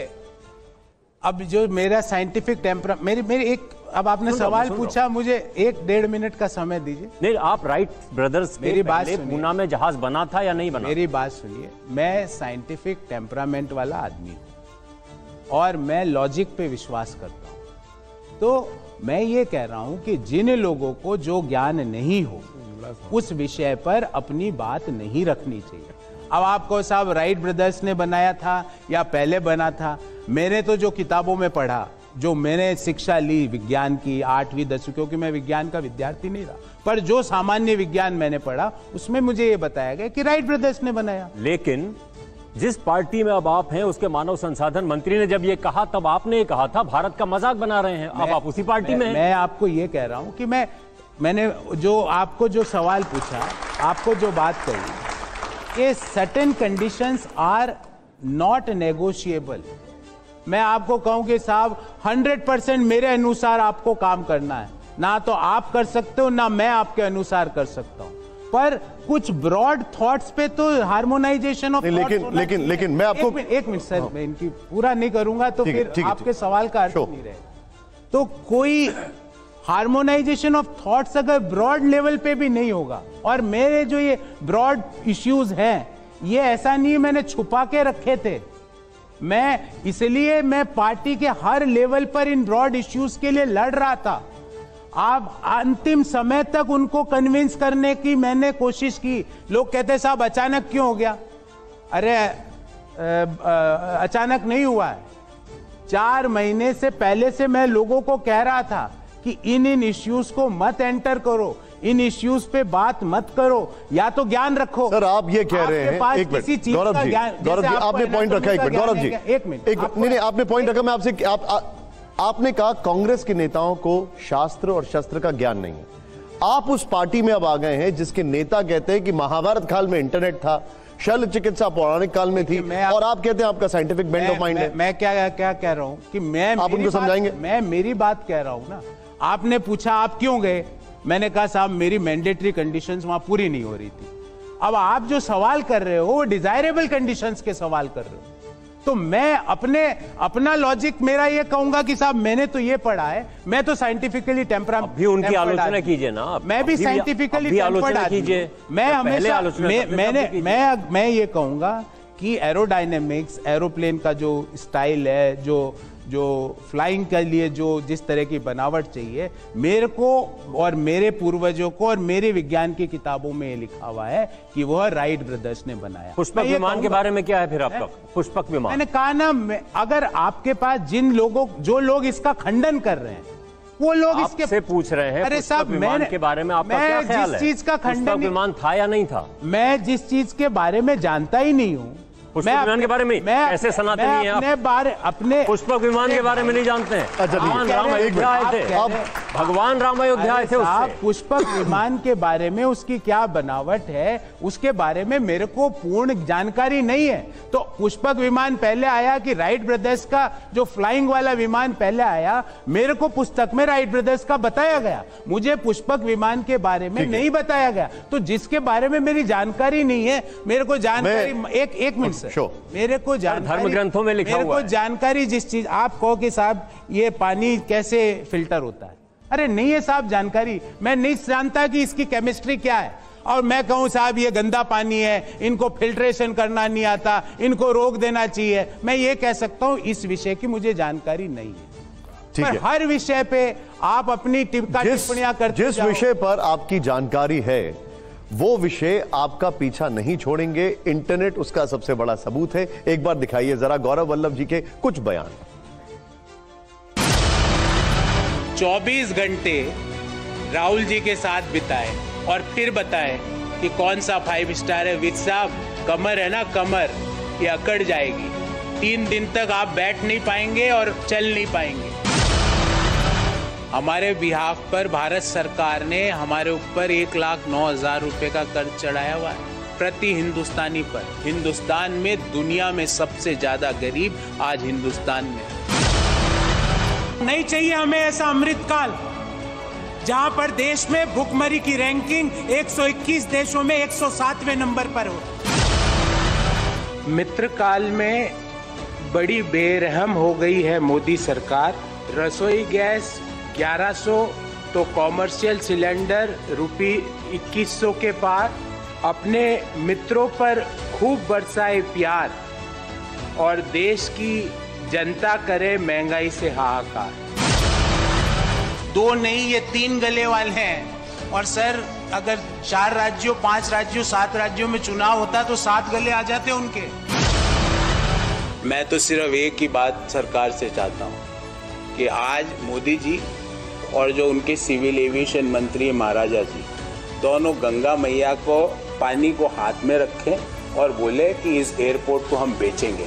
अब जो मेरा साइंटिफिक टेम्पर मेरी एक, अब आपने सवाल पूछा, मुझे एक 1.5 मिनट का समय दीजिए। नहीं आप राइट ब्रदर्स मेरी बात सुनिए, पूना में जहाज बना था या नहीं बना, मेरी बात सुनिए। मैं साइंटिफिक टेम्परामेंट वाला आदमी हूँ और मैं लॉजिक पे विश्वास करता हूँ, तो मैं ये कह रहा हूँ कि जिन लोगों को जो ज्ञान नहीं हो उस विषय पर अपनी बात नहीं रखनी चाहिए। अब आपको साहब राइट ब्रदर्स ने बनाया था या पहले बना था, मैंने तो जो किताबों में पढ़ा, जो मैंने शिक्षा ली विज्ञान की 8वीं 10वीं, क्योंकि मैं विज्ञान का विद्यार्थी नहीं रहा, पर जो सामान्य विज्ञान मैंने पढ़ा उसमें मुझे ये बताया गया कि राइट ब्रदर्स ने बनाया। लेकिन जिस पार्टी में अब आप हैं उसके मानव संसाधन मंत्री ने जब ये कहा तब आपने कहा था भारत का मजाक बना रहे हैं, अब आप उसी पार्टी में हैं। मैं आपको ये कह रहा हूँ कि मैंने जो आपको जो सवाल पूछा, आपको जो बात कही, ये certain conditions are not negotiable. मैं आपको कहूं कि साहब 100% मेरे अनुसार आपको काम करना है, ना तो आप कर सकते हो ना मैं आपके अनुसार कर सकता हूं, पर कुछ ब्रॉड थॉट्स पे तो हार्मोनाइजेशन ऑफ लेकिन मैं आपको एक मिनट सर, मैं इनकी पूरा नहीं करूंगा तो फिर आपके सवाल का अर्थ नहीं रहेगा। तो कोई हार्मोनाइजेशन ऑफ थॉट्स अगर ब्रॉड लेवल पे भी नहीं होगा, और मेरे जो ये ब्रॉड इश्यूज हैं ये ऐसा नहीं मैंने छुपा के रखे थे, मैं इसलिए मैं पार्टी के हर लेवल पर इन ब्रॉड इश्यूज के लिए लड़ रहा था। आप अंतिम समय तक उनको कन्विंस करने की मैंने कोशिश की। लोग कहते साहब अचानक क्यों हो गया, अरे अचानक नहीं हुआ है, 4 महीने से पहले से मैं लोगों को कह रहा था कि इन इश्यूज को मत एंटर करो, इन इश्यूज पे बात मत करो, या तो ज्ञान रखो। सर आप ये कह रहे हैं, एक मिनट गौरव जी आपने पॉइंट रखा, एक मिनट गौरव जी एक मिनट, नहीं आपने पॉइंट रखा, मैं आपसे आपने कहा कांग्रेस के नेताओं को शास्त्र और शस्त्र का ज्ञान नहीं है। आप उस पार्टी में अब आ गए हैं जिसके नेता कहते हैं कि महाभारत काल में इंटरनेट था, शल्य चिकित्सा पौराणिक काल में थी, और आप कहते हैं आपका साइंटिफिक बेंड ऑफ माइंड है। मैं क्या कह रहा हूँ कि मैं आप उनको समझाएंगे, मैं मेरी बात कह रहा हूँ ना। आपने पूछा आप क्यों गए, मैंने कहा साहब मेरी मैंडेटरी कंडीशंस वहां पूरी नहीं हो रही थी। अब आप जो सवाल कर रहे हो वो डिजायरेबल कंडीशंस के सवाल कर रहे हो, तो मैं अपना लॉजिक मेरा ये कहूंगा कि साहब मैंने तो ये पढ़ा है, मैं तो साइंटिफिकली टेम्परामेंट भी उनकी आलोचना कीजिए ना, मैं भी साइंटिफिकली आलोचना कीजिए। मैं हमेशा मैं ये कहूंगा कि एरोडायनेमिक्स, एरोप्लेन का जो स्टाइल है, जो फ्लाइंग के लिए जो जिस तरह की बनावट चाहिए, मेरे को और मेरे पूर्वजों को और मेरे विज्ञान की किताबों में लिखा हुआ है कि वह राइट ब्रदर्स ने बनाया। पुष्पक विमान के बारे में क्या है फिर आपका? पुष्पक विमान मैंने कहा ना, अगर आपके पास जिन लोगों, जो लोग इसका खंडन कर रहे हैं वो लोग इससे पूछ रहे हैं, अरे साहब विमान के बारे में आपका क्या ख्याल है? जिस चीज का खंडन, विमान था या नहीं था, मैं जिस चीज के बारे में जानता ही नहीं हूँ पुष्पक विमान के बारे में कैसे सनातनी हैं आप? अपने पुष्पक विमान के बारे में नहीं जानते हैं? भगवान राम अयोध्या आए थे, आप पुष्पक विमान के बारे में उसकी क्या बनावट है उसके बारे में मेरे को पूर्ण जानकारी नहीं है। तो पुष्पक विमान पहले आया कि राइट ब्रदर्स का जो फ्लाइंग वाला विमान पहले आया? मेरे को पुस्तक में राइट ब्रदर्स का बताया गया, मुझे पुष्पक विमान के बारे में नहीं बताया गया। तो जिसके बारे में मेरी जानकारी नहीं है, मेरे को जानकारी एक मिनट सर, मेरे को धर्म ग्रंथों में लिखा हुआ है, जानकारी जिस चीज आप कहो कि साहब ये पानी कैसे फिल्टर होता है, अरे नहीं है साहब जानकारी, मैं नहीं जानता कि इसकी केमिस्ट्री क्या है। और मैं कहूं साहब ये गंदा पानी है, इनको फिल्ट्रेशन करना नहीं आता, इनको रोक देना चाहिए, मैं ये कह सकता हूं इस विषय की मुझे जानकारी नहीं है। पर हर विषय पे आप अपनी टिप्पणियां करते हैं। जिस विषय पर आपकी जानकारी है वो विषय आपका पीछा नहीं छोड़ेंगे, इंटरनेट उसका सबसे बड़ा सबूत है। एक बार दिखाइए जरा गौरव वल्लभ जी के कुछ बयान। 24 घंटे राहुल जी के साथ बिताए और फिर बताएं कि कौन सा 5 स्टार है। विद साहब कमर है ना, कमर ये अकड़ जाएगी, 3 दिन तक आप बैठ नहीं पाएंगे और चल नहीं पाएंगे। हमारे बिहाफ पर भारत सरकार ने हमारे ऊपर 1,09,000 रुपए का कर्ज चढ़ाया हुआ है प्रति हिंदुस्तानी पर। हिंदुस्तान में दुनिया में सबसे ज्यादा गरीब आज हिंदुस्तान में। नहीं चाहिए हमें ऐसा अमृतकाल जहां पर देश में भुखमरी की रैंकिंग 121 देशों में 107वें नंबर पर हो। मित्रकाल में बड़ी बेरहम हो गई है मोदी सरकार। रसोई गैस 1100 तो कॉमर्शियल सिलेंडर ₹2100 के पार। अपने मित्रों पर खूब बरसाए प्यार और देश की जनता करे महंगाई से हाहाकार। 2 नहीं ये 3 गले वाले हैं। और सर अगर 4 राज्यों 5 राज्यों 7 राज्यों में चुनाव होता तो 7 गले आ जाते उनके। मैं तो सिर्फ एक ही बात सरकार से चाहता हूँ कि आज मोदी जी और जो उनके सिविल एविएशन मंत्री है महाराजा जी, दोनों गंगा मैया को पानी को हाथ में रखें और बोले कि इस एयरपोर्ट को हम बेचेंगे।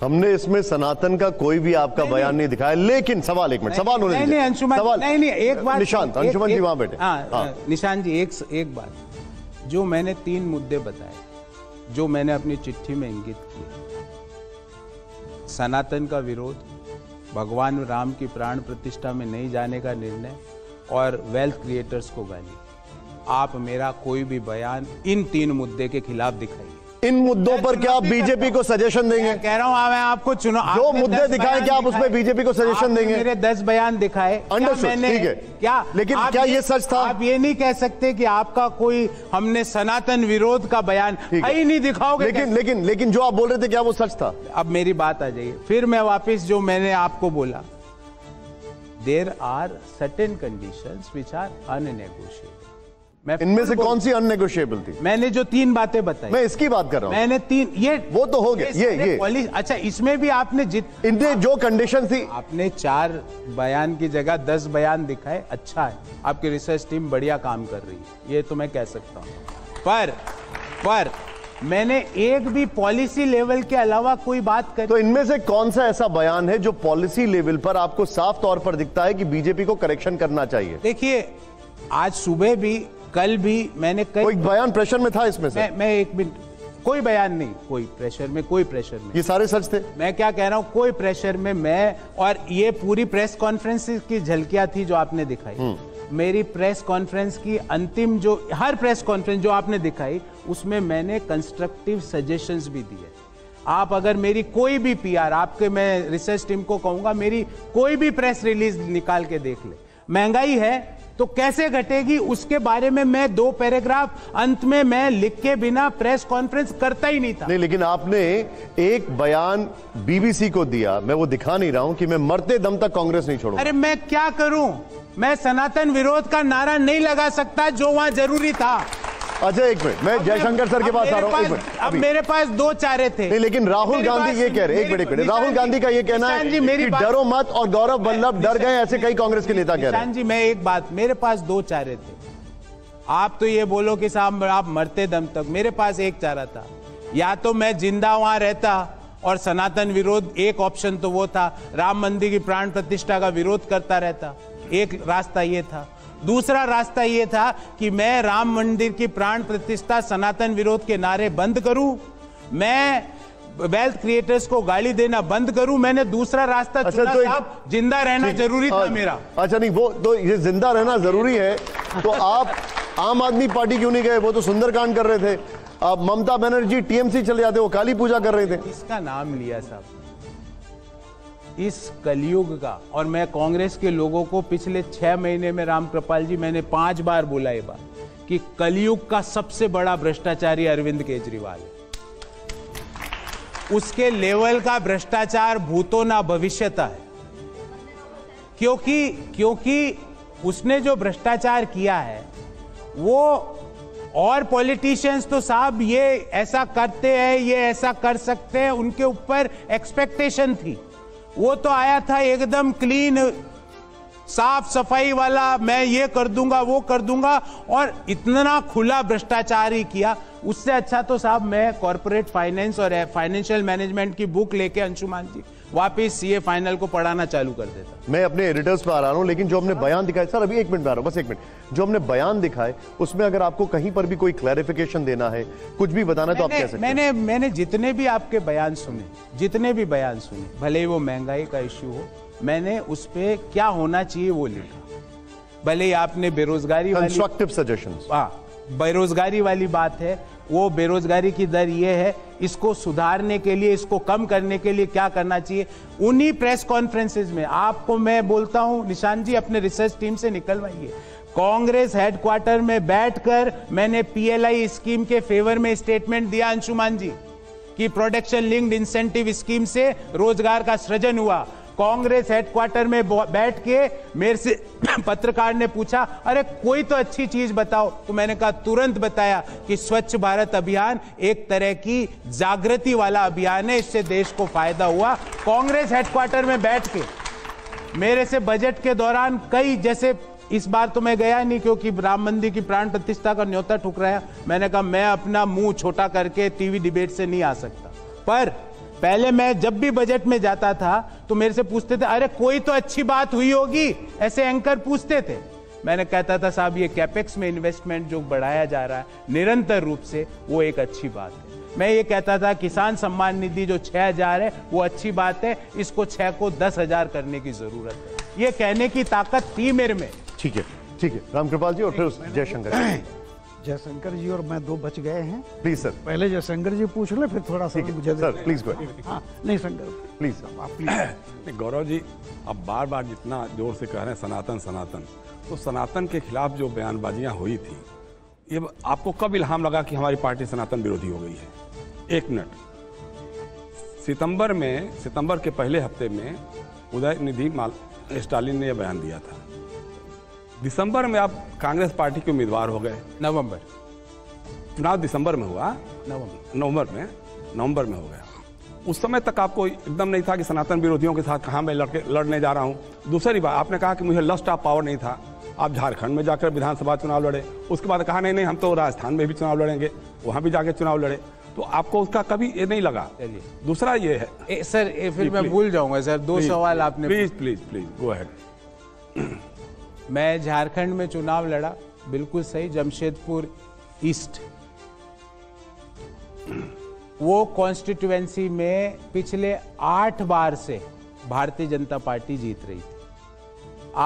हमने इसमें सनातन का कोई भी आपका बयान नहीं दिखाया। लेकिन सवाल एक मिनट, सवाल होने दीजिए। अंशुमान एक बात, निशांत अंशुमान जी वहां बैठे। निशांत जी एक बात, जो मैंने 3 मुद्दे बताए, जो मैंने अपनी चिट्ठी में इंगित किया, सनातन का विरोध, भगवान राम की प्राण प्रतिष्ठा में नहीं जाने का निर्णय और वेल्थ क्रिएटर्स को गाली, आप मेरा कोई भी बयान इन 3 मुद्दे के खिलाफ दिखाइए। इन मुद्दों पर क्या आप बीजेपी को सजेशन देंगे? कह रहा हूं मैं आपको चुनाव जो मुद्दे दिखाए क्या आप उसमें बीजेपी को सजेशन देंगे? मेरे 10 बयान दिखाए, क्या लेकिन क्या ये सच था? आप ये नहीं कह सकते कि आपका कोई हमने सनातन विरोध का बयान ही नहीं दिखाओगे। लेकिन लेकिन लेकिन जो आप बोल रहे थे क्या वो सच था? अब मेरी बात आ जाइए फिर मैं वापस जो मैंने आपको बोला, there are certain conditions which are unnegotiable. इनमें से कौन सी अननेगोशिएबल थी? मैंने जो 3 बातें बताई, मैं इसकी बात कर रहा हूं। मैंने 3 ये वो तो हो गया, ये अच्छा इसमें भी आपने जो कंडीशन थी, आपने 4 बयान की जगह 10 बयान दिखाए। अच्छा है, आपकी रिसर्च टीम बढ़िया काम कर रही है, ये तो मैं कह सकता हूं। पर मैंने एक भी पॉलिसी लेवल के अलावा कोई बात करी। तो इनमें से कौन सा ऐसा बयान है जो पॉलिसी लेवल पर आपको साफ तौर पर दिखता है कि बीजेपी को करेक्शन करना चाहिए? देखिए आज सुबह भी कल भी मैंने कोई बयान प्रेशर में था इसमें से। मैं एक मिनट, कोई बयान नहीं, कोई प्रेशर में, कोई प्रेशर में, ये सारे सच थे। मैं क्या कह रहा हूँ, कोई प्रेशर में मैं, और ये पूरी प्रेस कॉन्फ्रेंस की झलकियां थी जो आपने दिखाई। मेरी प्रेस कॉन्फ्रेंस की अंतिम जो हर प्रेस कॉन्फ्रेंस जो आपने दिखाई उसमें मैंने कंस्ट्रक्टिव सजेशंस भी दिए। आप अगर मेरी कोई भी PR आपके, मैं रिसर्च टीम को कहूंगा मेरी कोई भी प्रेस रिलीज निकाल के देख ले, महंगाई है तो कैसे घटेगी उसके बारे में मैं 2 पैराग्राफ अंत में मैं लिख के बिना प्रेस कॉन्फ्रेंस करता ही नहीं था। नहीं लेकिन आपने एक बयान BBC को दिया, मैं वो दिखा नहीं रहा हूं, कि मैं मरते दम तक कांग्रेस नहीं छोड़ूंगा। अरे मैं क्या करूं, मैं सनातन विरोध का नारा नहीं लगा सकता जो वहां जरूरी था। अच्छा एक मिनट, मैं जयशंकर सर के पास आ रहा हूँ। अब मेरे पास 2 चारे थे। नहीं लेकिन राहुल गांधी ये कह रहे, एक मिनट राहुल गांधी का ये कहना है कि डरो मत, और गौरव वल्लभ डर गए, ऐसे कई कांग्रेस के नेता कह रहे हैं। जी मैं एक बात, मेरे पास 2 चारे थे। आप तो ये बोलो कि साहब आप मरते दम तक, मेरे पास एक चारा था, या तो मैं जिंदा वहां रहता और सनातन विरोध, एक ऑप्शन तो वो था, राम मंदिर की प्राण प्रतिष्ठा का विरोध करता रहता, एक रास्ता ये था। दूसरा रास्ता ये था कि मैं राम मंदिर की प्राण प्रतिष्ठा सनातन विरोध के नारे बंद करूं, मैं वेल्थ क्रिएटर्स को गाली देना बंद करूं। मैंने दूसरा रास्ता चुना। आप जिंदा रहना जरूरी था मेरा। अच्छा नहीं, वो तो ये जिंदा रहना जरूरी है तो आप आम आदमी पार्टी क्यों नहीं गए? वो तो सुंदरकांड कर रहे थे। आप ममता बनर्जी टीएमसी चले जाते, वो काली पूजा कर रहे थे। इसका नाम लिया साहब, इस कलयुग का। और मैं कांग्रेस के लोगों को पिछले 6 महीने में, राम कृपाल जी, मैंने 5 बार बोला ये बात कि कलयुग का सबसे बड़ा भ्रष्टाचारी अरविंद केजरीवाल, उसके लेवल का भ्रष्टाचार भूतो ना भविष्यता है। क्योंकि उसने जो भ्रष्टाचार किया है वो, और पॉलिटिशियंस तो साहब ये ऐसा करते हैं, ये ऐसा कर सकते हैं, उनके ऊपर एक्सपेक्टेशन थी। वो तो आया था एकदम क्लीन, साफ सफाई वाला, मैं ये कर दूंगा वो कर दूंगा, और इतना खुला भ्रष्टाचार ही किया। उससे अच्छा तो साहब मैं कॉर्पोरेट फाइनेंस और फाइनेंशियल मैनेजमेंट की बुक लेके अंशुमान जी वापस सीए फाइनल को पढ़ाना चालू कर देता। मैं अपने एडिटर्स पर आ रहा हूँ, लेकिन जो हमने बयान दिखाए सर, अभी एक मिनट में आ रहा हूँ, बस एक मिनट, जो हमने बयान दिखाए उसमें अगर आपको कहीं पर भी कोई क्लैरिफिकेशन देना है, कुछ भी बताना तो आप कह सकते हैं। मैंने जितने भी आपके बयान सुने, भले वो महंगाई का इश्यू हो, मैंने उस पर क्या होना चाहिए वो लिखा। भले आपने बेरोजगारी वाली कंस्ट्रक्टिव सजेशंस, हां बेरोजगारी वाली बात है, वो बेरोजगारी की दर ये है, इसको सुधारने के लिए, इसको कम करने के लिए क्या करना चाहिए। उन्हीं प्रेस कॉन्फ्रेंसेज में आपको मैं बोलता हूं, निशांत जी अपने रिसर्च टीम से निकलवाइए, कांग्रेस हेडक्वार्टर में बैठकर मैंने पीएलआई स्कीम के फेवर में स्टेटमेंट दिया अंशुमान जी कि प्रोडक्शन लिंक्ड इंसेंटिव स्कीम से रोजगार का सृजन हुआ। कांग्रेस हेडक्वार्टर में बैठ के मेरे से पत्रकार ने पूछा, अरे कोई तो अच्छी चीज बताओ, तो मैंने कहा, तुरंत बताया कि स्वच्छ भारत अभियान एक तरह की जागृति वाला अभियान है, इससे देश को फायदा हुआ। कांग्रेस हेडक्वार्टर में बैठ के मेरे से बजट के दौरान कई, जैसे इस बार तो मैं गया नहीं क्योंकि राम मंदिर की प्राण प्रतिष्ठा का न्योता ठुकराया, मैंने कहा मैं अपना मुंह छोटा करके टीवी डिबेट से नहीं आ सकता, पर पहले मैं जब भी बजट में जाता था तो मेरे से पूछते थे, अरे कोई तो अच्छी बात हुई होगी, ऐसे एंकर पूछते थे। मैंने कहता था साहब ये कैपेक्स में इन्वेस्टमेंट जो बढ़ाया जा रहा है निरंतर रूप से, वो एक अच्छी बात है। मैं ये कहता था किसान सम्मान निधि जो 6000 है वो अच्छी बात है, इसको 6 को 10,000 करने की जरूरत है। ये कहने की ताकत थी मेरे में। ठीक है, ठीक है, रामकृपाल जी और फिर जयशंकर जी और मैं, 2 बच गए हैं। प्लीज सर, पहले जयशंकर जी पूछ ले, फिर थोड़ा सा मुझे सर प्लीज गो। हाँ नहीं शंकर प्लीज, आप प्लीज। गौरव जी, अब बार बार जितना जोर से कह रहे हैं सनातन सनातन, तो सनातन के खिलाफ जो बयानबाजियां हुई थी, ये आपको कब इल्हाम लगा कि हमारी पार्टी सनातन विरोधी हो गई है? एक मिनट, सितंबर के पहले हफ्ते में उदयनिधि स्टालिन ने यह बयान दिया था। दिसंबर में आप कांग्रेस पार्टी के उम्मीदवार हो गए। नवंबर, चुनाव दिसंबर में हुआ, नवंबर में हो गया। उस समय तक आपको एकदम नहीं था कि सनातन विरोधियों के साथ कहाँ मैं लड़ने जा रहा हूँ। दूसरी बात, आपने कहा कि मुझे लस्ट ऑफ पावर नहीं था। आप झारखंड में जाकर विधानसभा चुनाव लड़े, उसके बाद कहा नहीं हम तो राजस्थान में भी चुनाव लड़ेंगे, वहाँ भी जाकर चुनाव लड़े, तो आपको उसका कभी ये नहीं लगा। दूसरा ये है सर, फिर मैं भूल जाऊँगा सर, 2 सवाल आपने। Please please please go ahead. मैं झारखंड में चुनाव लड़ा, बिल्कुल सही, जमशेदपुर ईस्ट। वो कॉन्स्टिट्यूएंसी में पिछले 8 बार से भारतीय जनता पार्टी जीत रही थी।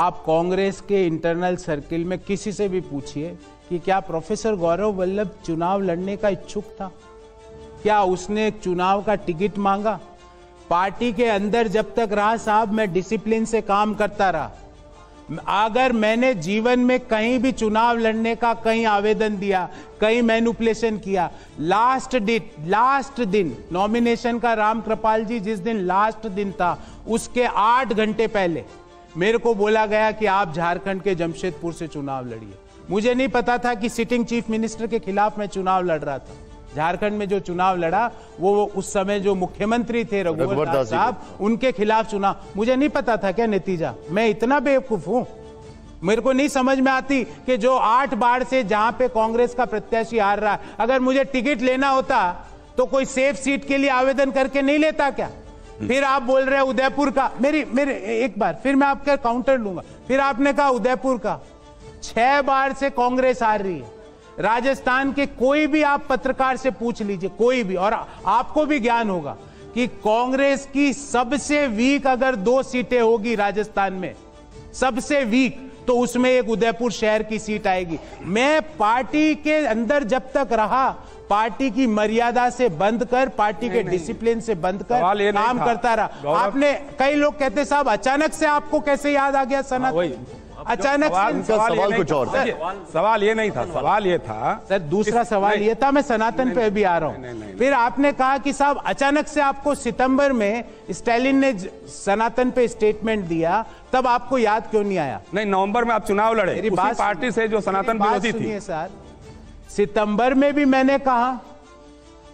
आप कांग्रेस के इंटरनल सर्किल में किसी से भी पूछिए कि क्या प्रोफेसर गौरव वल्लभ चुनाव लड़ने का इच्छुक था, क्या उसने चुनाव का टिकट मांगा? पार्टी के अंदर जब तक रहा साहब, मैं डिसिप्लिन से काम करता रहा। अगर मैंने जीवन में कहीं भी चुनाव लड़ने का कहीं आवेदन दिया, कहीं मैनिपुलेशन किया, लास्ट दिन नॉमिनेशन का, राम कृपाल जी जिस दिन लास्ट दिन था उसके 8 घंटे पहले मेरे को बोला गया कि आप झारखंड के जमशेदपुर से चुनाव लड़िए। मुझे नहीं पता था कि सिटिंग चीफ मिनिस्टर के खिलाफ मैं चुनाव लड़ रहा था। झारखंड में जो चुनाव लड़ा वो उस समय जो मुख्यमंत्री थे रघुवर दास साहब, उनके खिलाफ चुनाव। मुझे नहीं पता था क्या नतीजा, मैं इतना बेवकूफ हूं? मेरे को नहीं समझ में आती कि जो 8 बार से जहां पे कांग्रेस का प्रत्याशी हार रहा है, अगर मुझे टिकट लेना होता तो कोई सेफ सीट के लिए आवेदन करके नहीं लेता क्या? फिर आप बोल रहे हैं उदयपुर का, मेरे एक बार फिर मैं आपका काउंटर लूंगा, फिर आपने कहा उदयपुर का 6 बार से कांग्रेस हार रही है। राजस्थान के कोई भी आप पत्रकार से पूछ लीजिए, कोई भी, और आपको भी ज्ञान होगा कि कांग्रेस की सबसे वीक अगर 2 सीटें होगी राजस्थान में, सबसे वीक, तो उसमें एक उदयपुर शहर की सीट आएगी। मैं पार्टी के अंदर जब तक रहा, पार्टी की मर्यादा से बंद कर, पार्टी के डिसिप्लिन से बंद कर काम करता रहा। आपने, कई लोग कहते साहब अचानक से आपको कैसे याद आ गया सनातन, अचानक सवाल कुछ और, सवाल ये नहीं था, सवाल ये था सर, दूसरा सवाल ये था, मैं सनातन पे भी आ रहा हूँ। फिर आपने कहा कि साहब अचानक से आपको सितंबर में स्टालिन ने सनातन पे स्टेटमेंट दिया, तब आपको याद क्यों नहीं आया? नहीं, नवंबर में आप चुनाव लड़े मेरी पार्टी से जो सनातन विरोधी थी सर, सितंबर में भी मैंने कहा,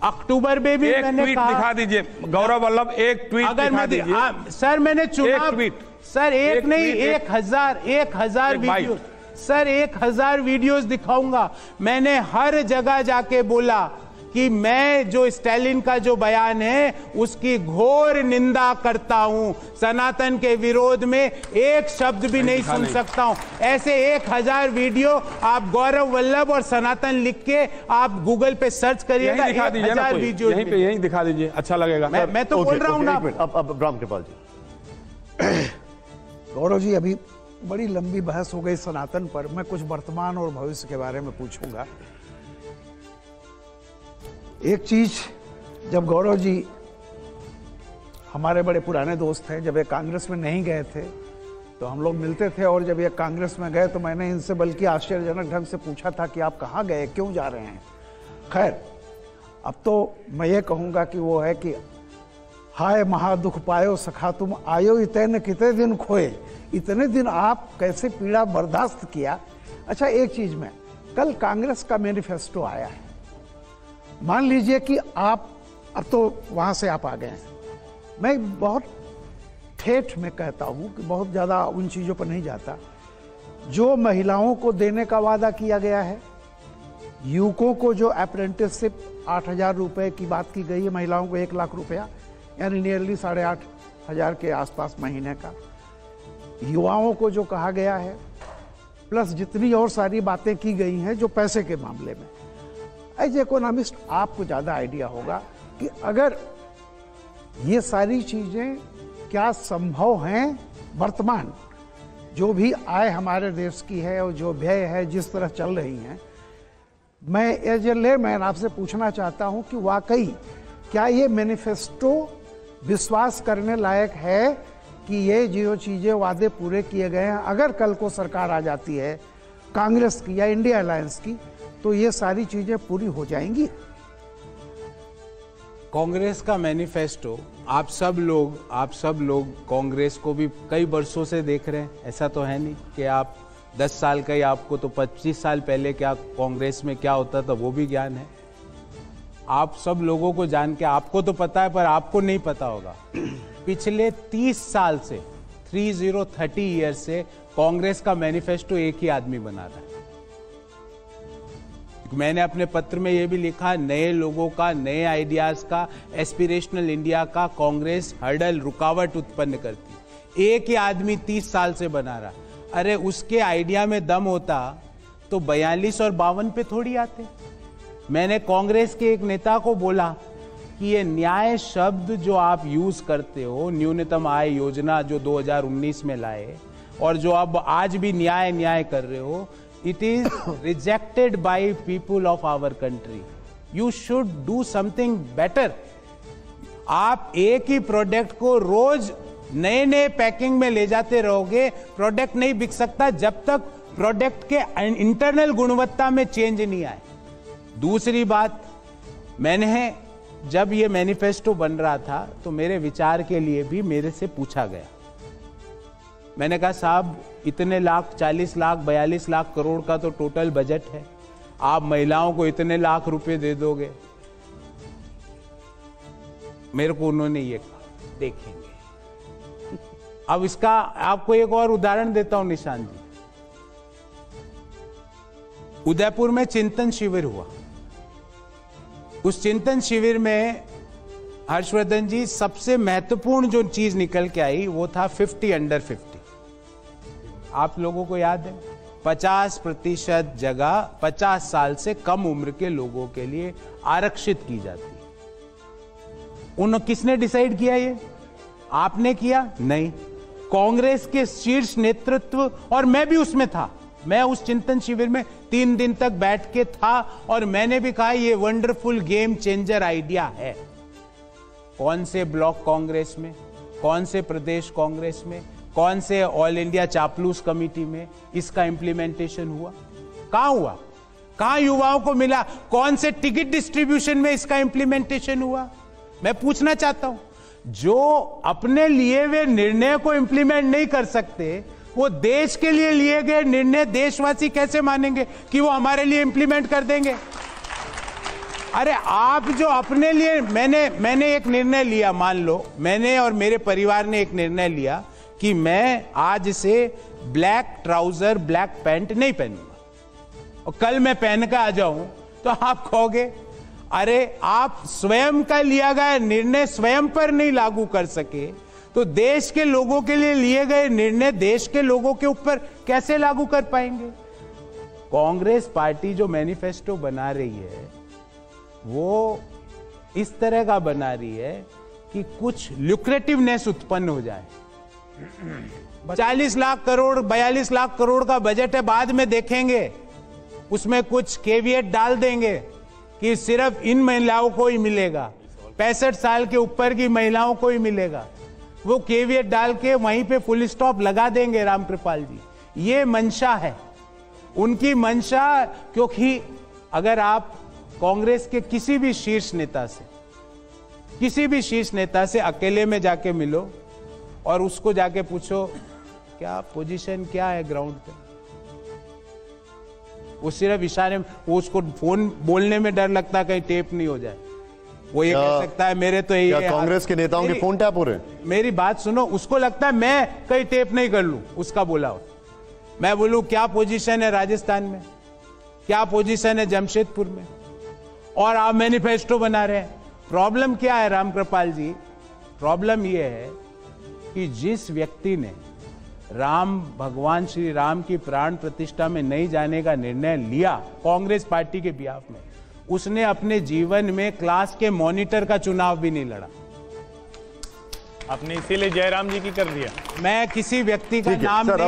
अक्टूबर में भी मैंने कहा, दिखा दीजिए गौरव वल्लभ एक ट्वीट दिखा दीजिए सर, मैंने चुनाव सर एक नहीं 1000 वीडियो सर 1000 वीडियोस दिखाऊंगा। मैंने हर जगह जाके बोला कि मैं जो स्टालिन का जो बयान है उसकी घोर निंदा करता हूं, सनातन के विरोध में एक शब्द भी नहीं सुन सकता हूं। ऐसे 1000 वीडियो आप गौरव वल्लभ और सनातन लिख के आप गूगल पे सर्च करिएगा, 1000 वीडियो यहीं दिखा दीजिए, अच्छा लगेगा। मैं तो बोल रहा हूँ ना। अब राम कृपाल जी, गौरव जी अभी बड़ी लंबी बहस हो गई सनातन पर, मैं कुछ वर्तमान और भविष्य के बारे में पूछूंगा। एक चीज, जब गौरव जी हमारे बड़े पुराने दोस्त हैं, जब ये कांग्रेस में नहीं गए थे तो हम लोग मिलते थे, और जब ये कांग्रेस में गए तो मैंने इनसे बल्कि आश्चर्यजनक ढंग से पूछा था कि आप कहाँ गए, क्यों जा रहे हैं। खैर, अब तो मैं ये कहूँगा कि वो है कि हाय महादुख पायो सखा तुम आयो इतने कितने दिन खोए, इतने दिन आप कैसे पीड़ा बर्दाश्त किया। अच्छा, एक चीज़ में, कल कांग्रेस का मैनिफेस्टो आया है, मान लीजिए कि आप अब तो वहाँ से आप आ गए हैं, मैं बहुत ठेठ में कहता हूँ कि बहुत ज़्यादा उन चीज़ों पर नहीं जाता, जो महिलाओं को देने का वादा किया गया है, युवकों को जो अप्रेंटिसशिप 8,000 रुपये की बात की गई है, महिलाओं को 1 लाख रुपया, यानी नियरली 8,500 के आसपास महीने का, युवाओं को जो कहा गया है, प्लस जितनी और सारी बातें की गई हैं जो पैसे के मामले में। एज इकोनॉमिस्ट आपको ज़्यादा आइडिया होगा कि अगर ये सारी चीज़ें क्या संभव हैं वर्तमान, जो भी आय हमारे देश की है और जो व्यय है जिस तरह चल रही हैं, मैं एज ए लेमैन आपसे पूछना चाहता हूं कि वाकई क्या ये मैनिफेस्टो विश्वास करने लायक है कि ये जो चीज़ें वादे पूरे किए गए हैं, अगर कल को सरकार आ जाती है कांग्रेस की या इंडिया अलायंस की, तो ये सारी चीज़ें पूरी हो जाएंगी? कांग्रेस का मैनिफेस्टो, आप सब लोग कांग्रेस को भी कई वर्षों से देख रहे हैं, ऐसा तो है नहीं कि आप 10 साल का ही, आपको तो 25 साल पहले क्या कांग्रेस में क्या होता था वो भी ज्ञान है। आप सब लोगों को जान के, आपको तो पता है पर आपको नहीं पता होगा, पिछले 30 साल से 30 ईयर से कांग्रेस का मैनिफेस्टो एक ही आदमी बना रहा है। मैंने अपने पत्र में यह भी लिखा, नए लोगों का, नए आइडियाज का, एस्पिरेशनल इंडिया का कांग्रेस हर्डल, रुकावट उत्पन्न करती। एक ही आदमी 30 साल से बना रहा, अरे उसके आइडिया में दम होता तो 42 और 52 पे थोड़ी आते। मैंने कांग्रेस के एक नेता को बोला कि ये न्याय शब्द जो आप यूज करते हो, न्यूनतम आय योजना जो 2019 में लाए और जो अब आज भी न्याय न्याय कर रहे हो, it is rejected by people of our country. You should do something better. आप एक ही प्रोडक्ट को रोज नए नए पैकिंग में ले जाते रहोगे, प्रोडक्ट नहीं बिक सकता जब तक प्रोडक्ट के इंटरनल गुणवत्ता में चेंज नहीं आए। दूसरी बात, मैंने जब ये मैनिफेस्टो बन रहा था तो मेरे विचार के लिए भी मेरे से पूछा गया। मैंने कहा साहब इतने लाख, 40 लाख, 42 लाख करोड़ का तो टोटल बजट है, आप महिलाओं को इतने लाख रुपए दे दोगे? मेरे को उन्होंने ये कहा, देखेंगे। अब इसका आपको एक और उदाहरण देता हूं निशान जी, उदयपुर में चिंतन शिविर हुआ। उस चिंतन शिविर में हर्षवर्धन जी सबसे महत्वपूर्ण जो चीज निकल के आई वो था 50 under 50। आप लोगों को याद है 50% जगह 50 साल से कम उम्र के लोगों के लिए आरक्षित की जाती। उन्होंने किसने डिसाइड किया? ये आपने किया नहीं, कांग्रेस के शीर्ष नेतृत्व। और मैं भी उसमें था, मैं उस चिंतन शिविर में 3 दिन तक बैठ के था और मैंने भी कहा यह वंडरफुल गेम चेंजर आइडिया है। कौन से ब्लॉक कांग्रेस में, कौन से प्रदेश कांग्रेस में, कौन से ऑल इंडिया चापलूस कमेटी में इसका इंप्लीमेंटेशन हुआ? कहां हुआ? कहां युवाओं को मिला? कौन से टिकट डिस्ट्रीब्यूशन में इसका इंप्लीमेंटेशन हुआ? मैं पूछना चाहता हूं। जो अपने लिए वे निर्णय को इंप्लीमेंट नहीं कर सकते, वो देश के लिए लिए गए निर्णय देशवासी कैसे मानेंगे कि वो हमारे लिए इंप्लीमेंट कर देंगे? अरे आप जो अपने लिए, मैंने एक निर्णय लिया, मान लो मैंने और मेरे परिवार ने एक निर्णय लिया कि मैं आज से ब्लैक ट्राउजर ब्लैक पैंट नहीं पहनूंगा, और कल मैं पहन के आ जाऊं तो आप कहोगे अरे आप स्वयं का लिया गया निर्णय स्वयं पर नहीं लागू कर सके तो देश के लोगों के लिए लिए गए निर्णय देश के लोगों के ऊपर कैसे लागू कर पाएंगे? कांग्रेस पार्टी जो मैनिफेस्टो बना रही है वो इस तरह का बना रही है कि कुछ ल्यूक्रेटिवनेस उत्पन्न हो जाए। 40 लाख करोड़ 42 लाख करोड़ का बजट है, बाद में देखेंगे, उसमें कुछ केवीएट डाल देंगे कि सिर्फ इन महिलाओं को ही मिलेगा, 65 साल के ऊपर की महिलाओं को ही मिलेगा। वो केवीएट डाल के वहीं पे फुल स्टॉप लगा देंगे राम कृपाल जी। ये मंशा है उनकी, मंशा। क्योंकि अगर आप कांग्रेस के किसी भी शीर्ष नेता से अकेले में जाके मिलो और उसको जाके पूछो क्या पोजीशन क्या है ग्राउंड पे, वो सिर्फ इशारे में, वो उसको फोन बोलने में डर लगता है कहीं टेप नहीं हो जाए। वो ये कह सकता है मेरे तो ये कांग्रेस के नेताओं के फोन टैप हो रहे हैं। मेरी बात सुनो, उसको लगता है मैं कहीं टेप नहीं कर लूं उसका बोला हो। मैं बोलूं क्या पोजीशन है राजस्थान में, क्या पोजीशन है जमशेदपुर में, और आप मैनिफेस्टो बना रहे हैं। प्रॉब्लम क्या है राम कृपाल जी? प्रॉब्लम ये है कि जिस व्यक्ति ने राम, भगवान श्री राम की प्राण प्रतिष्ठा में नहीं जाने का निर्णय लिया कांग्रेस पार्टी के खिलाफ में, उसने अपने जीवन में क्लास के मॉनिटर का चुनाव भी नहीं लड़ा। आपने इसीलिए जयराम जी की कर दिया। मैं किसी व्यक्ति का नाम नहीं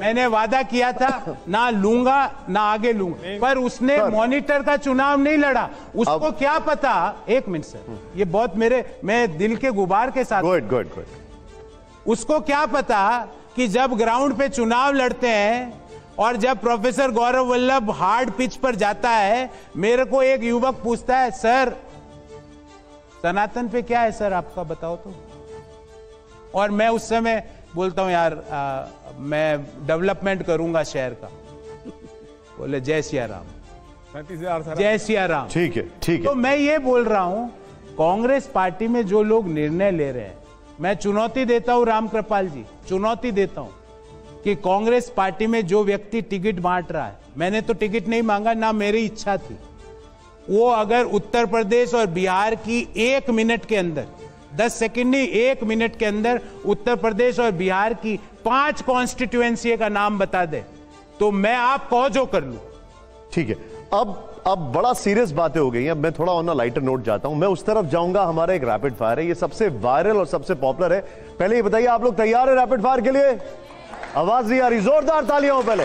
मैंने वादा किया था ना लूंगा ना आगे लूंगा, पर उसने मॉनिटर का चुनाव नहीं लड़ा। उसको क्या पता, एक मिनट सर, ये बहुत मैं दिल के गुबार के साथ गुड। उसको क्या पता कि जब ग्राउंड पे चुनाव लड़ते हैं और जब professor Gaurav Vallabh hard pitch पर जाता है, मेरे को एक युवक पूछता है सर सनातन पे क्या है सर आपका, बताओ तो। और मैं उस समय बोलता हूं यार मैं डेवलपमेंट करूंगा शहर का। बोले जय सिया राम, जय सिया राम। ठीक है, ठीक है। तो मैं ये बोल रहा हूं कांग्रेस पार्टी में जो लोग निर्णय ले रहे हैं, मैं चुनौती देता हूं राम कृपाल जी, चुनौती देता हूं कि कांग्रेस पार्टी में जो व्यक्ति टिकट बांट रहा है, मैंने तो टिकट नहीं मांगा ना मेरी इच्छा थी, वो अगर उत्तर प्रदेश और बिहार की 1 मिनट के अंदर, 10 सेकंड नहीं 1 मिनट के अंदर उत्तर प्रदेश और बिहार की 5 कॉन्स्टिट्यूएंसी का नाम बता दे तो मैं आप कहो जो कर लूं। ठीक है, अब बड़ा सीरियस बातें हो गई हैं। अब मैं थोड़ा ऑन अ लाइटर नोट जाता हूं, मैं उस तरफ जाऊंगा। हमारा एक रैपिड फायर है, ये सबसे वायरल और सबसे पॉपुलर है। पहले ये बताइए आप लोग तैयार है रैपिड फायर के लिए? आवाज नहीं आ रही, जोरदार तालियां। पहले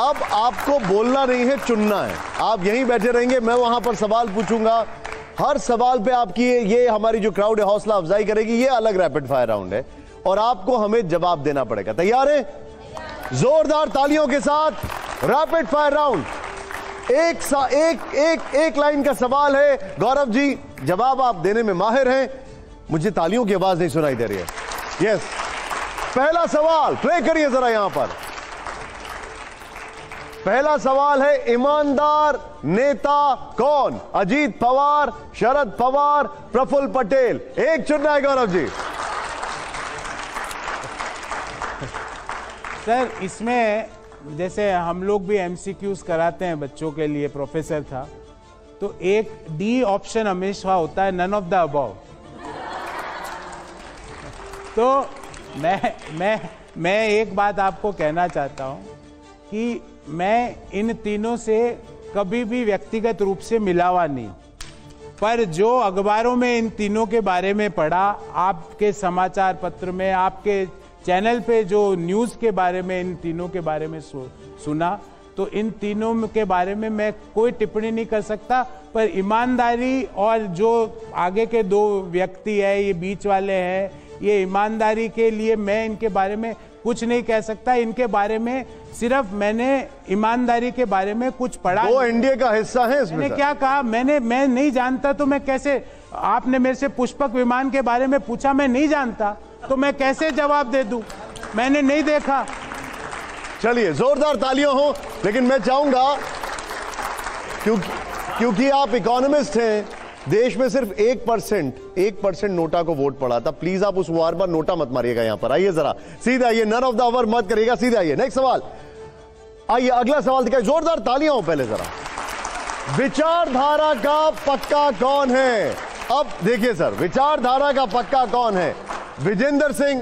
अब आपको बोलना नहीं है, चुनना है। आप यहीं बैठे रहेंगे, मैं वहां पर सवाल पूछूंगा। हर सवाल पे आपकी ये हमारी जो क्राउड है हौसला अफजाई करेगी। ये अलग रैपिड फायर राउंड है और आपको हमें जवाब देना पड़ेगा। तैयार है? जोरदार तालियों के साथ रैपिड फायर राउंड। एक लाइन का सवाल है। गौरव जी जवाब आप देने में माहिर हैं, मुझे तालियों की आवाज नहीं सुनाई दे रही है। यस, पहला सवाल प्ले करिए जरा यहां पर। पहला सवाल है, ईमानदार नेता कौन? अजीत पवार, शरद पवार, प्रफुल्ल पटेल। एक चुनना है गौरव जी। सर इसमें जैसे हम लोग भी MCQs कराते हैं बच्चों के लिए, प्रोफेसर था, तो एक डी ऑप्शन हमेशा होता है, नन ऑफ द अबव। तो मैं एक बात आपको कहना चाहता हूं कि मैं इन तीनों से कभी भी व्यक्तिगत रूप से मिला हुआ नहीं, पर जो अखबारों में इन तीनों के बारे में पढ़ा, आपके समाचार पत्र में, आपके चैनल पे जो न्यूज़ के बारे में, इन तीनों के बारे में सुना, तो इन तीनों के बारे में मैं कोई टिप्पणी नहीं कर सकता। पर ईमानदारी और जो आगे के दो व्यक्ति है, ये बीच वाले हैं, ये ईमानदारी के लिए मैं इनके बारे में कुछ नहीं कह सकता। इनके बारे में सिर्फ मैंने ईमानदारी के बारे में कुछ पढ़ा, वो एनडीए का हिस्सा है। इसमें क्या कहा मैंने, मैं नहीं जानता, तो मैं कैसे, आपने मेरे से पुष्पक विमान के बारे में पूछा, मैं नहीं जानता, तो मैं कैसे जवाब दे दूं, मैंने नहीं देखा। चलिए, जोरदार तालियां हो। लेकिन मैं चाहूंगा, क्योंकि आप इकोनॉमिस्ट हैं, देश में सिर्फ 1% नोटा को वोट पड़ा था। प्लीज आप उस वार बार नोटा मत मारिएगा, यहां पर आइए, जरा सीधा आइए, नन ऑफ द अवर मत करिएगा, सीधा आइए। नेक्स्ट सवाल, आइए अगला सवाल दिखाइए, जोरदार तालियां हो पहले। जरा विचारधारा का पक्का कौन है? अब देखिए सर, विचारधारा का पक्का कौन है? विजेंद्र सिंह,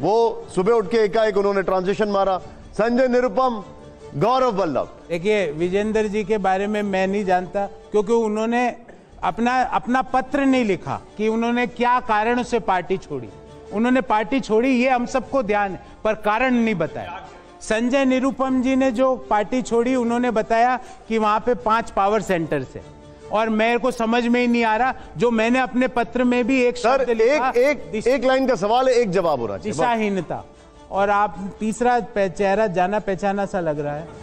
वो सुबह उठ के एकाएक उन्होंने ट्रांजिशन मारा। संजय निरुपम, गौरव वल्लभ। देखिए, विजेंद्र जी के बारे में मैं नहीं जानता, क्योंकि उन्होंने अपना पत्र नहीं लिखा कि उन्होंने क्या कारण से पार्टी छोड़ी। उन्होंने पार्टी छोड़ी, ये हम सबको ध्यान है, पर कारण नहीं बताया। संजय निरुपम जी ने जो पार्टी छोड़ी, उन्होंने बताया कि वहाँ पे 5 पावर सेंटर से, और मेरे को समझ में ही नहीं आ रहा, जो मैंने अपने पत्र में भी एक शब्द लिखा, एक लाइन का सवाल है, एक जवाब हो रहा है, दिशाहीनता। और आप तीसरा चेहरा जाना पहचाना सा लग रहा है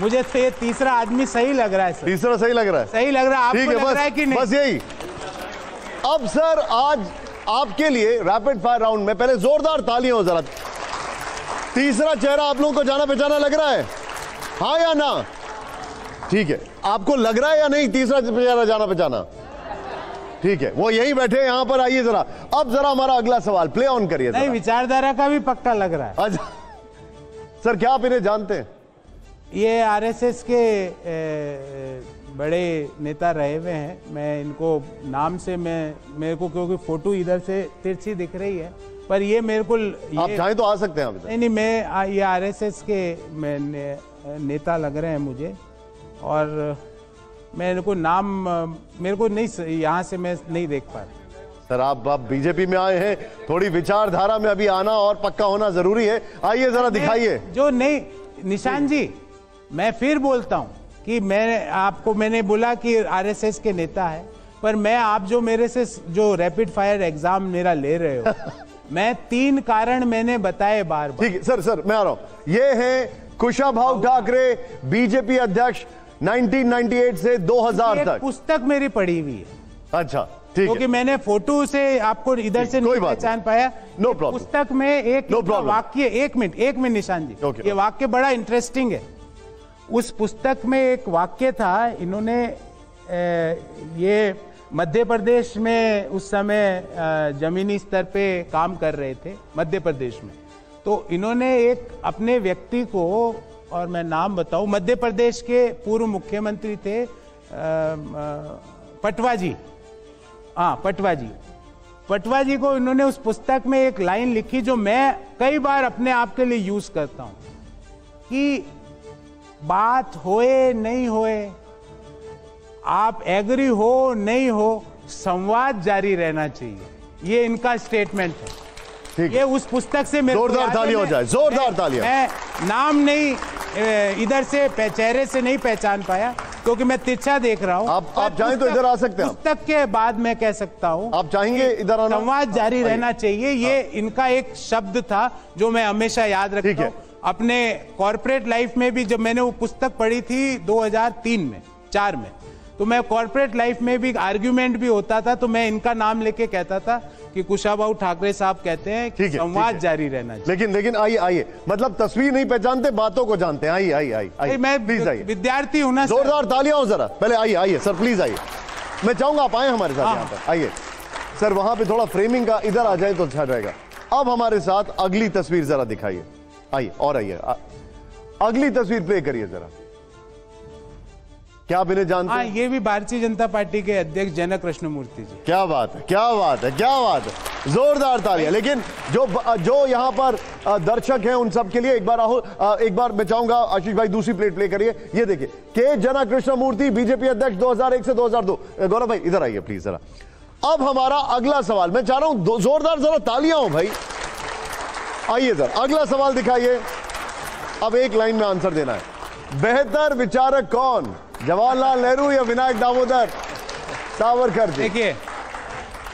मुझे, तो ये तीसरा आदमी सही लग रहा है सर। तीसरा सही लग रहा है, सही लग रहा है, आपको लग रहा है कि नहीं? बस यही। अब सर, आज आपके लिए रैपिड फायर राउंड में पहले जोरदार तालियां हो जरा। तीसरा चेहरा आप लोगों को जाना पहचाना लग रहा है, हाँ या ना? ठीक है, आपको लग रहा है या नहीं तीसरा चेहरा जाना पहचाना? ठीक है, वो यही बैठे हैं यहाँ पर, आइए जरा। अब जरा हमारा अगला सवाल प्ले ऑन करिए। नहीं, विचारधारा का भी पक्का लग रहा है। अच्छा सर, क्या आप इन्हें जानते हैं? ये RSS के बड़े नेता रहे हुए हैं। मैं इनको नाम से, मैं मेरे को, क्योंकि फोटो इधर से तिरछी दिख रही है, पर ये मेरे को, आप चाहें तो आ सकते हैं आप इधर। नहीं, मैं ये RSS के नेता लग रहे हैं मुझे, और मैं इनको नाम मेरे को नहीं, यहाँ से मैं नहीं देख पा रहा। सर, आप बीजेपी में आए हैं, थोड़ी विचारधारा में अभी आना और पक्का होना जरूरी है। आइए जरा दिखाइए। जो नहीं, निशान जी, मैं फिर बोलता हूं कि मैंने बोला कि RSS के नेता है, पर मैं, आप जो मेरे से जो रैपिड फायर एग्जाम मेरा ले रहे हो, मैं 3 कारण मैंने बताए बार-बार। ठीक है सर, मैं आ रहा हूं। ये है कुशाभाऊ ठाकरे, बीजेपी अध्यक्ष 1998 से 2000 तक। पुस्तक मेरी पढ़ी हुई है। अच्छा, क्योंकि मैंने फोटो से आपको इधर से नहीं पहचान पाया। No problem. पुस्तक में एक वाक्य, एक मिनट निशान जी, ये वाक्य बड़ा इंटरेस्टिंग है। उस पुस्तक में एक वाक्य था, इन्होंने ये मध्य प्रदेश में उस समय जमीनी स्तर पे काम कर रहे थे मध्य प्रदेश में, तो इन्होंने एक अपने व्यक्ति को, और मैं नाम बताऊं, मध्य प्रदेश के पूर्व मुख्यमंत्री थे पटवा जी, हाँ पटवा जी को इन्होंने उस पुस्तक में एक लाइन लिखी जो मैं कई बार अपने आप के लिए यूज करता हूँ कि बात होए नहीं होए, आप एग्री हो नहीं हो, संवाद जारी रहना चाहिए। ये इनका स्टेटमेंट है। ठीक, ये उस पुस्तक से मेरे जोरदार तालियां हो जाए, जोरदार तालियां। मैं नाम नहीं, इधर से चेहरे से नहीं पहचान पाया, क्योंकि मैं तिरछा देख रहा हूँ। आप चाहें तो इधर आ सकते हैं। पुस्तक के बाद मैं कह सकता हूँ, आप चाहेंगे इधर आना, संवाद जारी रहना चाहिए। ये इनका एक शब्द था जो मैं हमेशा याद रखता हूँ। अपने कॉर्पोरेट लाइफ में भी, जब मैंने वो पुस्तक पढ़ी थी 2003 में, 4 में, तो मैं कॉर्पोरेट लाइफ में भी आर्ग्यूमेंट भी होता था, तो मैं इनका नाम लेके कहता था कि कुशाभाऊ ठाकरे साहब कहते हैं कि संवाद जारी रहना चाहिए। लेकिन आइए, मतलब तस्वीर नहीं पहचानते, बातों को जानते हैं। आइए, मैं प्लीज आइए, विद्यार्थी हूं ना। जोरदार तालियां हो जरा, पहले आइए सर, प्लीज आइए। मैं चाहूंगा आप आए हमारे साथ यहाँ पर। आइए सर, वहां पे थोड़ा फ्रेमिंग का, इधर आ जाए तो अच्छा रहेगा। अब हमारे साथ अगली तस्वीर जरा दिखाइए। आइए और आइए, अगली तस्वीर प्ले करिए जरा। क्या आप इन्हें जानते हैं? ये भी भारतीय जनता पार्टी के अध्यक्ष जनक कृष्णमूर्ति जी। क्या बात है, क्या बात है, क्या बात है, जोरदार तालियां। लेकिन जो यहां पर दर्शक हैं उन सब के लिए एक बार मैं चाहूंगा आशीष भाई दूसरी प्लेट प्ले करिए। ये देखिए के जनक कृष्णमूर्ति, बीजेपी अध्यक्ष 2001 से 2002। गौरव भाई इधर आइए प्लीज जरा। अब हमारा अगला सवाल, मैं चाह रहा हूं जोरदार जरा तालियां हो भाई। आइए सर अगला सवाल दिखाइए। अब एक लाइन में आंसर देना है। बेहतर विचारक कौन, जवाहरलाल नेहरू या विनायक दामोदर सावरकर जी? देखिए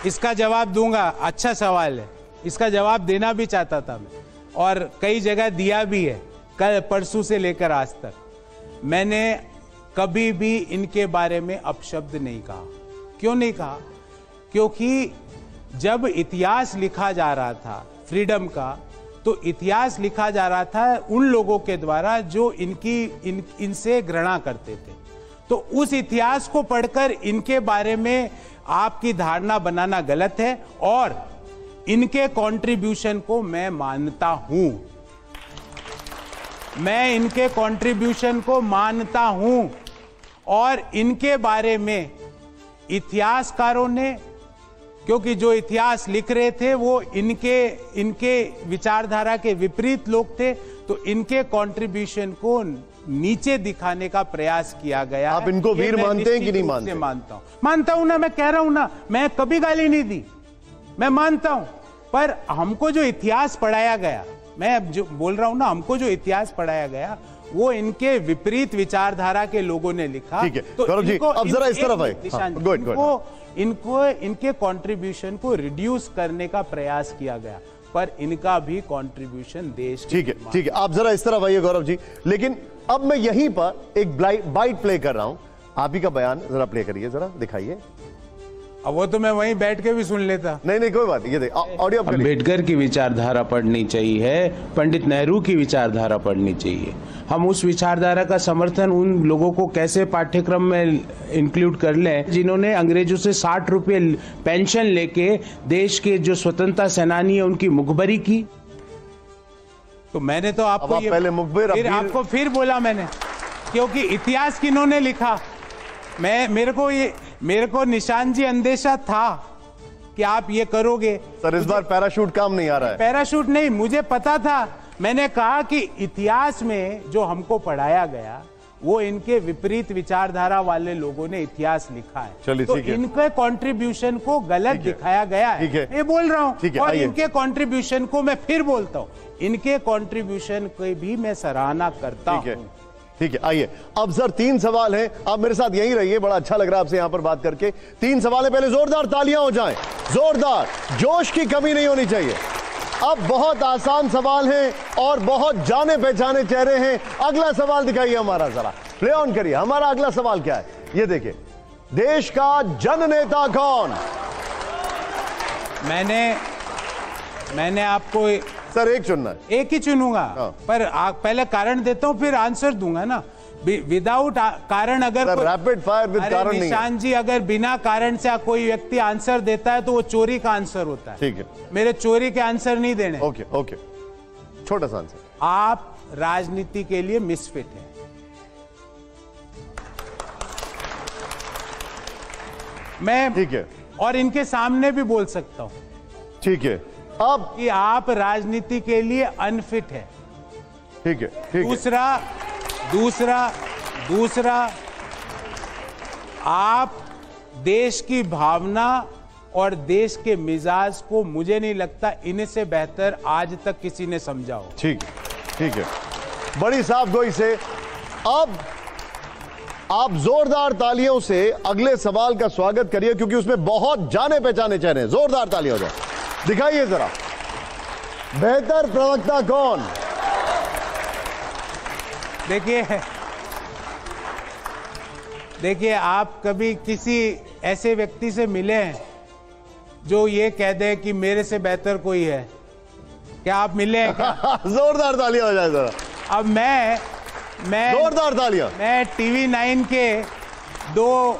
इसका जवाब दूंगा, अच्छा सवाल है, इसका जवाब देना भी चाहता था मैं और कई जगह दिया भी है, कल परसों से लेकर आज तक मैंने कभी भी इनके बारे में अपशब्द नहीं कहा। क्यों नहीं कहा? क्योंकि जब इतिहास लिखा जा रहा था फ्रीडम का, तो इतिहास लिखा जा रहा था उन लोगों के द्वारा जो इनसे घृणा करते थे। तो उस इतिहास को पढ़कर इनके बारे में आपकी धारणा बनाना गलत है और इनके कंट्रीब्यूशन को मैं मानता हूं, मैं इनके कंट्रीब्यूशन को मानता हूं और इनके बारे में इतिहासकारों ने, क्योंकि जो इतिहास लिख रहे थे वो इनके विचारधारा के विपरीत लोग थे, तो इनके कंट्रीब्यूशन को नीचे दिखाने का प्रयास किया गया। आप इनको वीर मानते हैं कि नहीं मानते? मानता हूं ना, मैं कह रहा हूं ना, मैं कभी गाली नहीं दी, मैं मानता हूं। पर हमको जो इतिहास पढ़ाया गया, मैं जो बोल रहा हूं ना, हमको जो इतिहास पढ़ाया गया वो इनके विपरीत विचारधारा के लोगों ने लिखा। ठीक है गौरव जी, अब जरा इस तरफ आइए। इनको इनके कंट्रीब्यूशन को रिड्यूस करने का प्रयास किया गया, पर इनका भी कंट्रीब्यूशन देश। ठीक है आप जरा इस तरफ आइए गौरव जी। लेकिन अब मैं यहीं पर एक बाइट प्ले कर रहा हूं, आप ही का बयान जरा प्ले करिए, जरा दिखाइए। अब वो तो मैं वहीं बैठ के भी सुन लेता। नहीं कोई बात, ये देख ऑडियो। अम्बेडकर की विचारधारा पढ़नी चाहिए, पंडित नेहरू की विचारधारा पढ़नी चाहिए। हम उस विचारधारा का समर्थन उन लोगों को कैसे पाठ्यक्रम में इंक्लूड कर लें जिन्होंने अंग्रेजों से 60 रुपये पेंशन लेके देश के जो स्वतंत्रता सेनानी है उनकी मुखबरी की। तो मैंने तो आपको पहले मुखबिर, फिर आपको फिर बोला मैंने, क्योंकि इतिहास किन्होंने लिखा। मेरे को निशान जी अंदेशा था कि आप ये करोगे सर। इस बार पैराशूट काम नहीं आ रहा है। पैराशूट नहीं, मुझे पता था। मैंने कहा कि इतिहास में जो हमको पढ़ाया गया वो इनके विपरीत विचारधारा वाले लोगों ने इतिहास लिखा है। चलिए ठीक है, इनके कंट्रीब्यूशन को गलत दिखाया गया है, ये बोल रहा हूँ। और इनके कंट्रीब्यूशन को मैं फिर बोलता हूँ, इनके कंट्रीब्यूशन की भी मैं सराहना करता हूँ। ठीक है आइए, अब सर 3 सवाल हैं, आप मेरे साथ यहीं रहिए, बड़ा अच्छा लग रहा है आपसे यहां पर बात करके। 3 सवाल है, पहले जोरदार तालियां हो जाएं, जोरदार, जोश की कमी नहीं होनी चाहिए। अब बहुत आसान सवाल हैं और बहुत जाने पहचाने चेहरे हैं। अगला सवाल दिखाइए हमारा जरा, प्ले ऑन करिए। हमारा अगला सवाल क्या है, ये देखिए, देश का जननेता कौन? मैंने आपको सर एक चुनना है, एक ही चुनूंगा। पर पहले कारण देता हूं फिर आंसर दूंगा ना, विदाउट कारण। अगर रैपिड फायर विद कारण नहीं, निशान जी, अगर बिना कारण से कोई व्यक्ति आंसर देता है तो वो चोरी का आंसर होता है। ठीक है, मेरे चोरी के आंसर नहीं देने। ओके छोटा सा आंसर, आप राजनीति के लिए मिसफिट हैं। मैं ठीक है और इनके सामने भी बोल सकता हूं। ठीक है, अब कि आप राजनीति के लिए अनफिट है। ठीक है, दूसरा आप देश की भावना और देश के मिजाज को मुझे नहीं लगता इनसे बेहतर आज तक किसी ने समझा हो। ठीक है बड़ी साफगोई से। अब आप जोरदार तालियों से अगले सवाल का स्वागत करिए, क्योंकि उसमें बहुत जाने पहचाने चेहरे हैं। जोरदार तालियां हो जाए, दिखाइए जरा। बेहतर प्रवक्ता कौन? देखिए आप कभी किसी ऐसे व्यक्ति से मिले हैं जो ये कह दे कि मेरे से बेहतर कोई है? क्या आप मिले हैं? जोरदार तालियां हो जाए जरा। अब मैं जोरदार तालियां। मैं TV9 के 2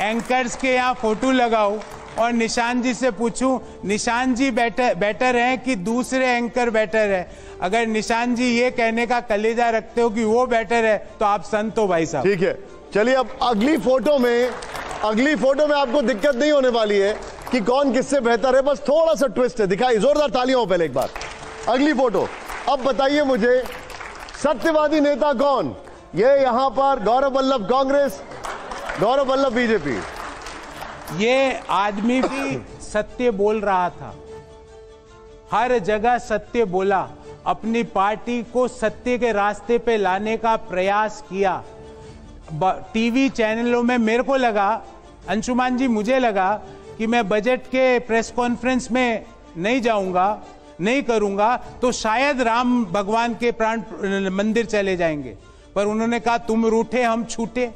एंकर्स के यहाँ फोटो लगाऊं और निशांत जी से पूछूं, निशांत जी बेटर हैं कि दूसरे एंकर बेटर है? अगर निशांत जी ये कहने का कलेजा रखते हो कि वो बेटर है तो आप संत हो भाई साहब। ठीक है, चलिए अब अगली फोटो में आपको दिक्कत नहीं होने वाली है कि कौन किससे बेहतर है, बस थोड़ा सा ट्विस्ट है। दिखाई जोरदार तालियां पहले एक बार। अगली फोटो, अब बताइए मुझे सत्यवादी नेता कौन? ये यहां पर गौरव वल्लभ कांग्रेस, गौरव वल्लभ बीजेपी। ये आदमी भी सत्य बोल रहा था, हर जगह सत्य बोला, अपनी पार्टी को सत्य के रास्ते पे लाने का प्रयास किया। टीवी चैनलों में मेरे को लगा, अंशुमान जी मुझे लगा कि मैं बजट के प्रेस कॉन्फ्रेंस में नहीं जाऊंगा, नहीं करूंगा तो शायद राम भगवान के प्राण मंदिर चले जाएंगे, पर उन्होंने कहा तुम रूठे हम छूटे।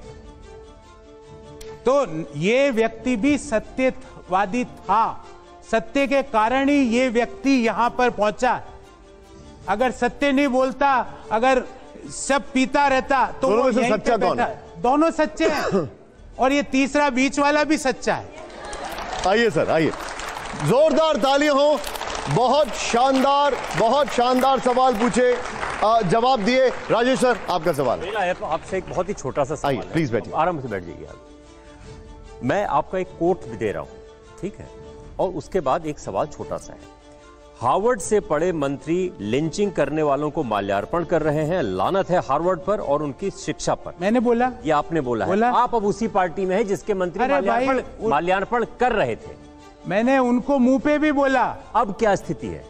तो ये व्यक्ति भी सत्यवादी था, सत्य के कारण ही ये व्यक्ति यहां पर पहुंचा। अगर सत्य नहीं बोलता, अगर सब पीता रहता तो वो सच्चा कौन? दोनों सच्चे हैं और ये तीसरा बीच वाला भी सच्चा है। आइए सर, आइए, जोरदार तालियां हो। बहुत शानदार सवाल पूछे, जवाब दिए। राजेश सर, आपका सवाल मेरा है तो आपसे एक बहुत ही छोटा सा सवाल है, प्लीज बैठिए, आराम से बैठ जाइए आप। मैं आपका एक कोट दे रहा हूं, ठीक है, और उसके बाद एक सवाल छोटा सा है। हार्वर्ड से पढ़े मंत्री लिंचिंग करने वालों को माल्यार्पण कर रहे हैं, लानत है हार्वर्ड पर और उनकी शिक्षा पर। मैंने बोला, ये आपने बोला। आप अब उसी पार्टी में है जिसके मंत्री माल्यार्पण कर रहे थे। मैंने उनको मुंह पे भी बोला। अब क्या स्थिति है?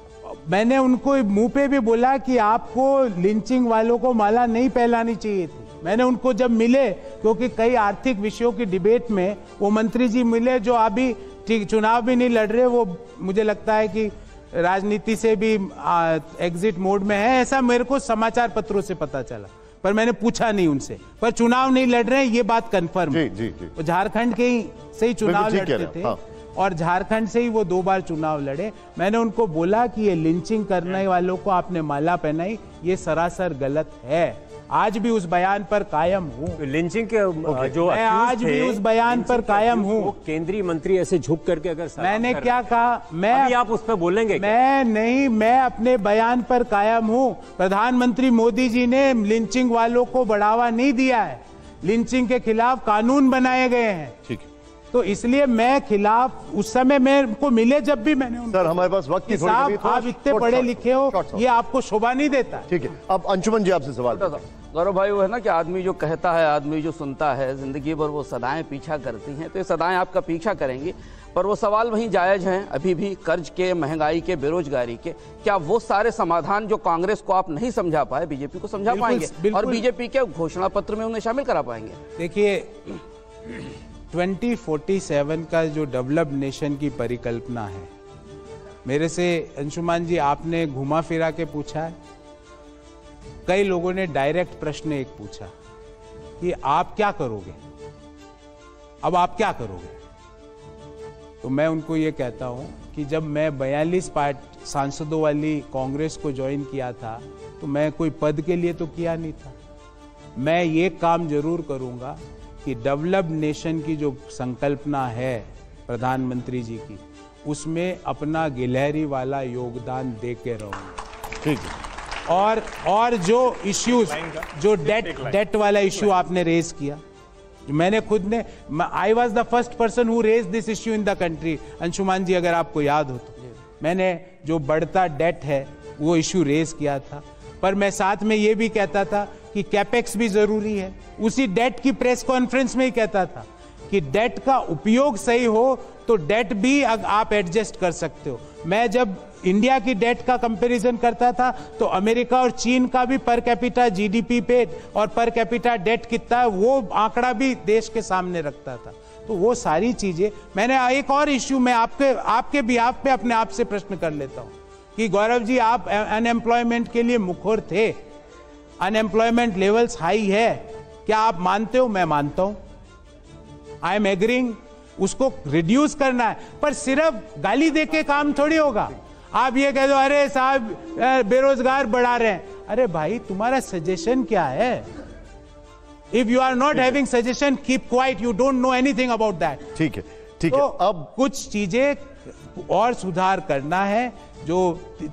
मैंने उनको मुंह पे भी बोला कि आपको लिंचिंग वालों को माला नहीं पहनानी चाहिए थी। मैंने उनको जब मिले, क्योंकि कई आर्थिक विषयों की डिबेट में वो मंत्री जी मिले जो अभी ठीक चुनाव भी नहीं लड़ रहे, वो मुझे लगता है कि राजनीति से भी एग्जिट मोड में है, ऐसा मेरे को समाचार पत्रों से पता चला, पर मैंने पूछा नहीं उनसे, पर चुनाव नहीं लड़ रहे ये बात कंफर्म है। झारखंड के ही से ही चुनाव लड़ते थे और झारखंड से ही वो 2 बार चुनाव लड़े। मैंने उनको बोला कि ये लिंचिंग करने वालों को आपने माला पहनाई, ये सरासर गलत है। आज भी उस बयान पर कायम हूँ। लिंचिंग के जो मैं आज भी उस बयान पर कायम हूँ। केंद्रीय मंत्री ऐसे झुक करके अगर मैंने क्या कहा, मैं अभी आप उस पर बोलेंगे? मैं नहीं, मैं अपने बयान पर कायम हूँ। प्रधानमंत्री मोदी जी ने लिंचिंग वालों को बढ़ावा नहीं दिया है, लिंचिंग के खिलाफ कानून बनाए गए हैं, ठीक है, तो इसलिए मैं खिलाफ। उस समय मेरे को मिले जब भी मैंने उनको, सर हमारे पास वक्त की थोड़ी कमी है, आप इतने पढ़े लिखे हो, ये आपको शोभा नहीं देता। ठीक है, अब अंशुमन जी आपसे सवाल। गौरव भाई, वो है ना कि आदमी जो कहता है, आदमी जो सुनता है, जिंदगी भर वो सदाएं पीछा करती हैं, तो ये सदाएं आपका पीछा करेंगी, पर वो सवाल वहीं जायज हैं अभी भी। कर्ज के, महंगाई के, बेरोजगारी के, क्या वो सारे समाधान जो कांग्रेस को आप नहीं समझा पाए, बीजेपी को समझा पाएंगे और बीजेपी के घोषणा पत्र में उन्हें शामिल करा पाएंगे? देखिए, 2047 का जो डेवलप्ड नेशन की परिकल्पना है, मेरे से अंशुमान जी आपने घुमा फिरा के पूछा है, कई लोगों ने डायरेक्ट प्रश्न एक पूछा कि आप क्या करोगे, अब आप क्या करोगे? तो मैं उनको ये कहता हूँ कि जब मैं 42 सांसदों वाली कांग्रेस को ज्वाइन किया था तो मैं कोई पद के लिए तो किया नहीं था। मैं ये काम जरूर करूँगा कि डेवलप्ड नेशन की जो संकल्पना है प्रधानमंत्री जी की, उसमें अपना गिलहरी वाला योगदान दे के रहूंगा। ठीक है। और जो इश्यूज, जो डेट वाला इश्यू आपने रेज किया, मैंने खुद ने, I was the first person who raise this issue in the country. Anshuman ji अगर आपको याद हो तो मैंने जो बढ़ता डेट है वो इश्यू रेज किया था, पर मैं साथ में ये भी कहता था कि कैपेक्स भी जरूरी है। उसी डेट की प्रेस कॉन्फ्रेंस में ही कहता था कि डेट का उपयोग सही हो तो डेट भी आप एडजस्ट कर सकते हो। मैं जब इंडिया की डेट का कंपैरिजन करता था तो अमेरिका और चीन का भी पर कैपिटा जीडीपी पे और पर कैपिटा डेट कितना है वो आंकड़ा भी देश के सामने रखता था। तो वो सारी चीजें मैंने, एक और इश्यू मैं आपके भी आप पे अपने आप से प्रश्न कर लेता हूँ कि गौरव जी आप अनएम्प्लॉयमेंट के लिए मुखर थे, अनएम्प्लॉयमेंट लेवल्स हाई है, क्या आप मानते हो? मैं मानता हूं, आई एम एग्रीइंग, उसको रिड्यूस करना है, पर सिर्फ गाली देके काम थोड़ी होगा। आप ये कह दो अरे साहब बेरोजगार बढ़ा रहे हैं, अरे भाई तुम्हारा सजेशन क्या है? If you are not having suggestion, keep quiet, you don't know anything about that. ठीक है, ठीक है। अब कुछ चीजें और सुधार करना है। जो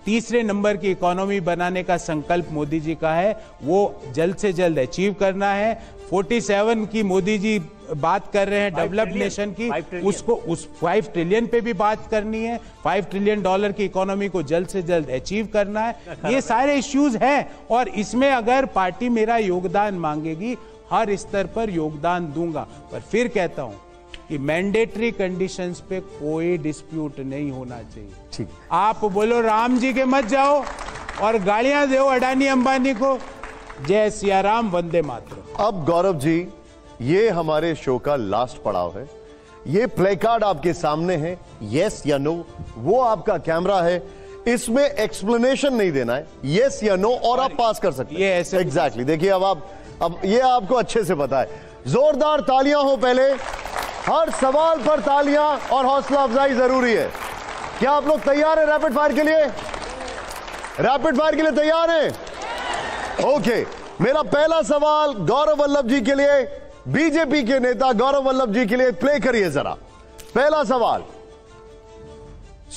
तीसरे नंबर की इकोनॉमी बनाने का संकल्प मोदी जी का है वो जल्द से जल्द अचीव करना है। 47 की मोदी जी बात कर रहे हैं डेवलप्ड नेशन की, उसको उस 5 ट्रिलियन पे भी बात करनी है। 5 ट्रिलियन डॉलर की इकोनॉमी को जल्द से जल्द अचीव करना है। ये सारे इश्यूज हैं और इसमें अगर पार्टी मेरा योगदान मांगेगी हर स्तर पर योगदान दूंगा। पर फिर कहता हूं कि मैंडेटरी कंडीशंस पे कोई डिस्प्यूट नहीं होना चाहिए। ठीक, आप बोलो राम जी के मत जाओ और गालियां दो अडानी अंबानी को। जय सिया राम, वंदे मातरम। अब गौरव जी, ये हमारे शो का लास्ट पड़ाव है। ये प्ले कार्ड आपके सामने है, यस या नो, वो आपका कैमरा है, इसमें एक्सप्लेनेशन नहीं देना है, यस या नो, और आप पास कर सकते हैं। एग्जैक्टली, देखिए अब ये आपको अच्छे से पता है। जोरदार तालियां हो पहले, हर सवाल पर तालियां और हौसला अफजाई जरूरी है। क्या आप लोग तैयार हैं रैपिड फायर के लिए? रैपिड फायर के लिए तैयार हैं? ओके, मेरा पहला सवाल गौरव वल्लभ जी के लिए, बीजेपी के नेता गौरव वल्लभ जी के लिए, प्ले करिए जरा। पहला सवाल,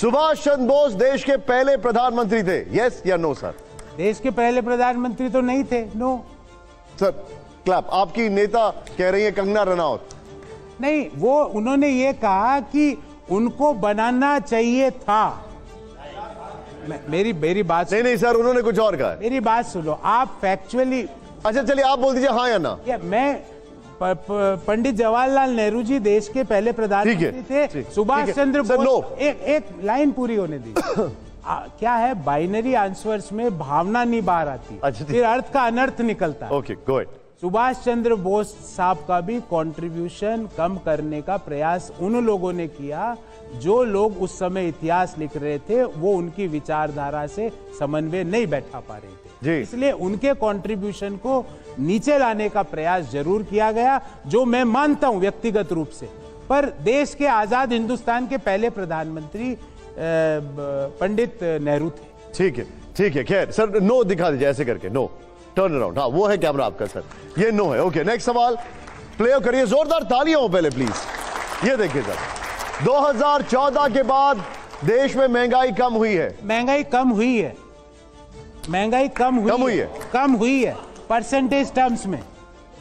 सुभाष चंद्र बोस देश के पहले प्रधानमंत्री थे, यस या नो? सर, देश के पहले प्रधानमंत्री तो नहीं थे, नो। सर क्लैप, आपकी नेता कह रही है कंगना रनौत। नहीं, वो उन्होंने ये कहा कि उनको बनाना चाहिए था। मेरी बात नहीं सर, उन्होंने कुछ और कहा। मेरी बात सुनो आप, फैक्चुअली। अच्छा चलिए, आप बोल दीजिए हाँ या ना। मैं पंडित जवाहरलाल नेहरू जी देश के पहले प्रधानमंत्री थे, सुभाष चंद्र बोस। एक लाइन पूरी होने दी। क्या है, बाइनरी आंसर्स में भावना नहीं बाहर आती, फिर अर्थ का अनर्थ निकलता है। Okay, go ahead. Subhash Chandra Bose साहब का भी कंट्रीब्यूशन कम करने का प्रयास उन लोगों ने किया जो लोग उस समय इतिहास लिख रहे थे, वो उनकी विचारधारा से समन्वय नहीं बैठा पा रहे थे, इसलिए उनके कंट्रीब्यूशन को नीचे लाने का प्रयास जरूर किया गया, जो मैं मानता हूं व्यक्तिगत रूप से। पर देश के आजाद हिंदुस्तान के पहले प्रधानमंत्री पंडित नेहरू थे। ठीक है, ठीक है। खैर सर, नो दिखा दीजिए ऐसे करके, नो टर्न अराउंड। हाँ, वो है कैमरा आपका सर, ये नो है। ओके, नेक्स्ट सवाल प्ले करिए, जोरदार तालियां हो पहले प्लीज। ये देखिए सर, 2014 के बाद देश में महंगाई कम हुई है। महंगाई कम हुई है, महंगाई कम हुई है परसेंटेज टर्म्स में।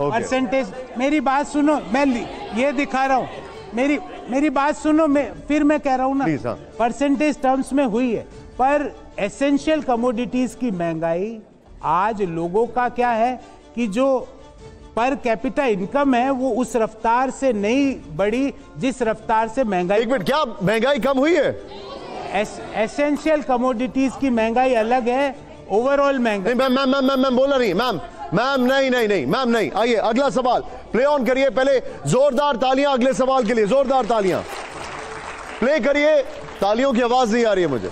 परसेंटेज, मेरी बात सुनो, मैं ये दिखा रहा हूं, मेरी बात सुनो, मैं कह रहा हूं ना, परसेंटेज टर्म्स में हुई है। पर एसेंशियल कमोडिटीज की महंगाई आज लोगों का क्या है कि जो पर कैपिटा इनकम है वो उस रफ्तार से नहीं बढ़ी जिस रफ्तार से महंगाई। एक मिनट, क्या महंगाई कम हुई है? एसेंशियल कमोडिटीज की महंगाई अलग है, ओवरऑल महंगाई। मैम बोला नहीं मैम, मैम नहीं मैम नहीं। आइए अगला सवाल प्ले ऑन करिए पहले, जोरदार तालियां अगले सवाल के लिए, जोरदार तालियां प्ले करिए। तालियों की आवाज नहीं आ रही है मुझे।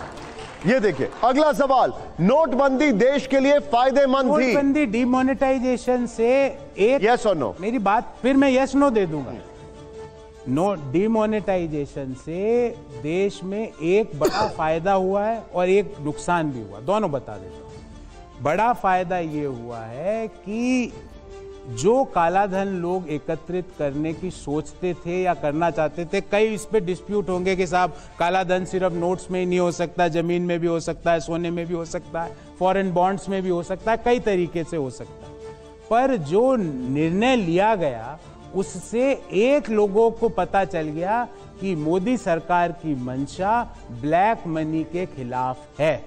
ये देखिए अगला सवाल, नोटबंदी देश के लिए फायदेमंद थी। नोटबंदी डिमोनेटाइजेशन से एक, यस और नो? मेरी बात, फिर मैं यस नो दे दूंगा। नो, डिमोनेटाइजेशन से देश में एक बड़ा फायदा हुआ है और एक नुकसान भी हुआ, दोनों बता देता हूं। बड़ा फायदा ये हुआ है कि जो कालाधन लोग एकत्रित करने की सोचते थे या करना चाहते थे, कई इस पे डिस्प्यूट होंगे कि साहब कालाधन सिर्फ नोट्स में ही नहीं हो सकता, जमीन में भी हो सकता है, सोने में भी हो सकता है, फॉरेन बॉन्ड्स में भी हो सकता है, कई तरीके से हो सकता है। पर जो निर्णय लिया गया उससे एक लोगों को पता चल गया कि मोदी सरकार की मंशा ब्लैक मनी के खिलाफ है।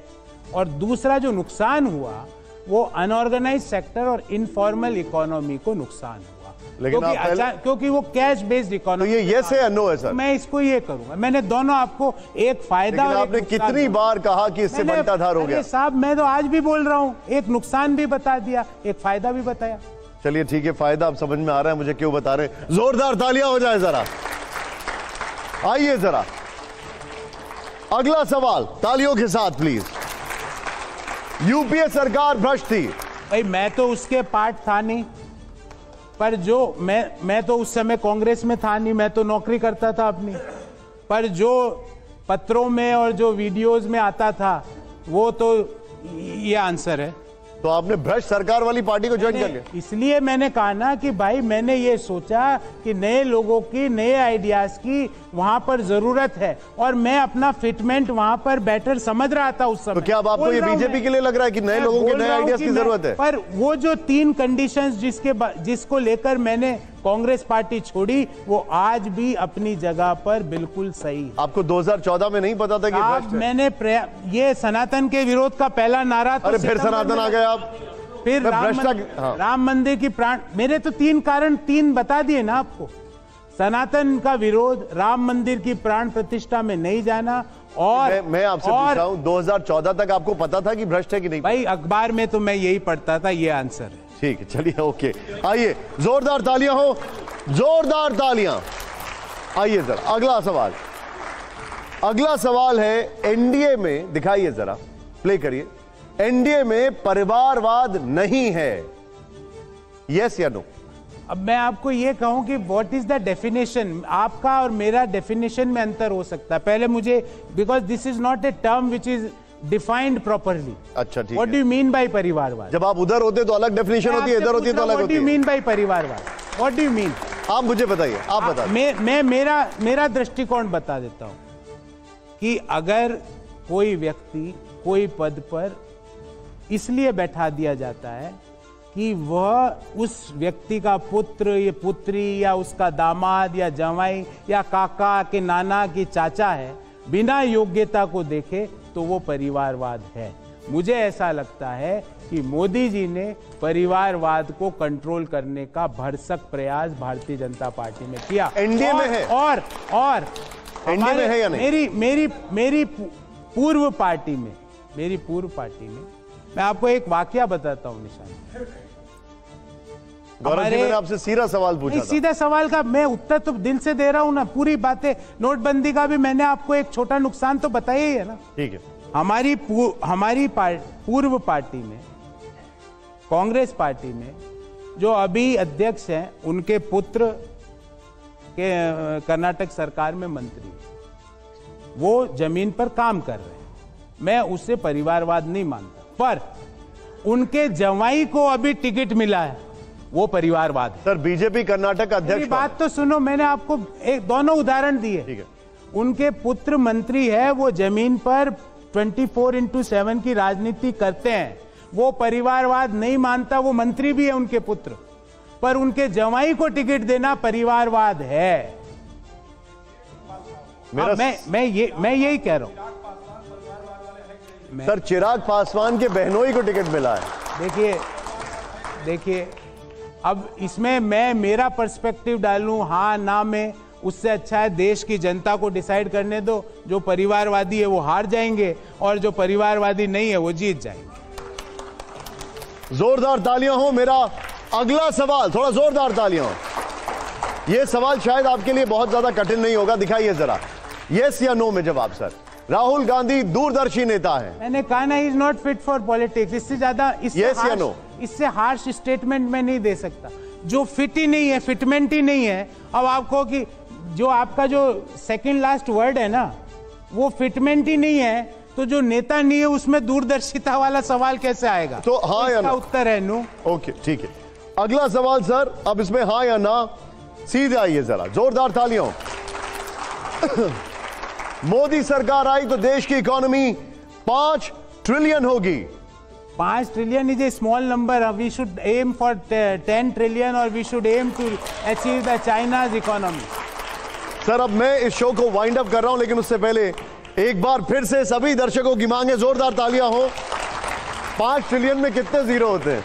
और दूसरा जो नुकसान हुआ वो अनऑर्गेनाइज सेक्टर और इनफॉर्मल इकोनॉमी को नुकसान हुआ, लेकिन क्योंकि वो कैश बेस्ड इकोनॉमी। तो ये यस है या नो है सर? मैं इसको ये करूंगा, मैंने दोनों आपको एक फायदा और आपने कितनी बार कहा कि इससे बंटाधार हो गया साहब, मैं तो आज भी बोल रहा हूं, एक नुकसान भी बता दिया, एक फायदा भी बताया। चलिए ठीक है, फायदा आप समझ में आ रहा है मुझे, क्यों बता रहे। जोरदार तालियां हो जाए जरा। आइए जरा अगला सवाल तालियों के साथ प्लीज। यूपीए सरकार भ्रष्ट थी। भाई मैं तो उसके पार्ट था नहीं, पर जो मैं तो उस समय कांग्रेस में था नहीं, मैं तो नौकरी करता था अपनी। पर जो पत्रों में और जो वीडियोस में आता था वो तो ये आंसर है। तो आपने भ्रष्ट सरकार वाली पार्टी को ज्वाइन कर लिया। इसलिए मैंने कहा ना कि भाई मैंने ये सोचा कि नए लोगों की, नए आइडियाज की वहां पर जरूरत है और मैं अपना फिटमेंट वहां पर बेटर समझ रहा था उस समय। तो क्या अब आपको ये बीजेपी के लिए लग रहा है कि नए लोगों के, नए आइडियाज की जरूरत है? पर वो जो तीन कंडीशंस जिसको लेकर मैंने कांग्रेस पार्टी छोड़ी वो आज भी अपनी जगह पर बिल्कुल सही। आपको 2014 में नहीं पता था कि आप मैंने ये सनातन के विरोध का पहला नारा था। अरे फिर सनातन आ गए आप, फिर राम मंदिर की प्राण। मेरे तो तीन कारण, तीन बता दिए ना आपको, सनातन का विरोध, राम मंदिर की प्राण प्रतिष्ठा में नहीं जाना और मैं आपसे पूछ रहा हूं 2014 तक आपको पता था कि भ्रष्ट है कि नहीं? भाई अखबार में तो मैं यही पढ़ता था, ये आंसर है। ठीक है चलिए ओके, आइए जोरदार तालियां हो, जोरदार तालियां। आइए जरा अगला सवाल, अगला सवाल है एनडीए में, दिखाइए जरा प्ले करिए, एनडीए में परिवारवाद नहीं है, यस या नो? अब मैं आपको ये कहूं कि व्हाट इज द डेफिनेशन, आपका और मेरा डेफिनेशन में अंतर हो सकता है। पहले मुझे, because this is not a term which is defined properly. अच्छा ठीक है, what do you mean by परिवारवाद? जब आप उधर होते तो अलग डेफिनेशन होती है, इधर होती है तो अलग होती है। What do you mean by परिवारवाद, व्हाट डू यू मीन? आप मुझे बताइए, आप बताइए। मैं मेरा दृष्टिकोण बता देता हूं कि अगर कोई व्यक्ति कोई पद पर इसलिए बैठा दिया जाता है कि वह उस व्यक्ति का पुत्र या पुत्री या उसका दामाद या जवाई या काका के नाना की चाचा है, बिना योग्यता को देखे, तो वो परिवारवाद है। मुझे ऐसा लगता है कि मोदी जी ने परिवारवाद को कंट्रोल करने का भरसक प्रयास भारतीय जनता पार्टी में किया। एनडीए में है और एनडीए में है या नहीं? मेरी पूर्व पार्टी में, मैं आपको एक वाकया बताता हूं निशान। गौरव जी मैंने आपसे सीधा सवाल पूछा था। सीधा सवाल का मैं उत्तर तो दिल से दे रहा हूं ना, पूरी बातें। नोटबंदी का भी मैंने आपको एक छोटा नुकसान तो बताया ही है ना। ठीक है, हमारी पूर्व पार्टी में, कांग्रेस पार्टी में जो अभी अध्यक्ष हैं उनके पुत्र के कर्नाटक सरकार में मंत्री, वो जमीन पर काम कर रहे हैं, मैं उससे परिवारवाद नहीं मानता। पर उनके जवाई को अभी टिकट मिला है, वो परिवारवाद है। सर बीजेपी कर्नाटक अध्यक्ष, मेरी बात तो सुनो, मैंने आपको एक दोनों उदाहरण दिए। ठीक है, उनके पुत्र मंत्री है, वो जमीन पर 24/7 की राजनीति करते हैं, वो परिवारवाद नहीं मानता, वो मंत्री भी है उनके पुत्र, पर उनके जवाई को टिकट देना परिवारवाद है। मैं यही कह रहा हूं सर। चिराग पासवान के बहनोई को टिकट मिला है। देखिए अब इसमें मैं मेरा पर्सपेक्टिव डालूं हाँ ना में, उससे अच्छा है देश की जनता को डिसाइड करने दो। जो परिवारवादी है वो हार जाएंगे और जो परिवारवादी नहीं है वो जीत जाएंगे। जोरदार तालियां हो। मेरा अगला सवाल, थोड़ा जोरदार तालियां हो। ये सवाल शायद आपके लिए बहुत ज्यादा कठिन नहीं होगा, दिखाइए जरा, यस या नो में जवाब सर। राहुल गांधी दूरदर्शी नेता है, मैंने कहा ना, is not fit for politics. इससे ज्यादा, इससे हार्श स्टेटमेंट मैं नहीं दे सकता। जो फिट ही नहीं है, फिटमेंट ही नहीं है। अब आपको कि जो आपका जो सेकंड लास्ट वर्ड है ना, वो फिटमेंट ही नहीं है, तो जो नेता नहीं है उसमें दूरदर्शिता वाला सवाल कैसे आएगा? तो हाँ या ना, उत्तर है नो। ओके ठीक है, अगला सवाल सर, अब इसमें हाँ या ना सीधे आइए जरा, जोरदार तालियों। मोदी सरकार आई तो देश की इकोनॉमी 5 ट्रिलियन होगी। 5 trillion is a small number, we should aim for 10 trillion और we should aim to achieve the China's economy. Sir अब मैं इस शो को वाइंड अप कर रहा हूं, लेकिन उससे पहले एक बार फिर से सभी दर्शकों की मांगे जोरदार तालियां हो। 5 ट्रिलियन में कितने जीरो होते हैं?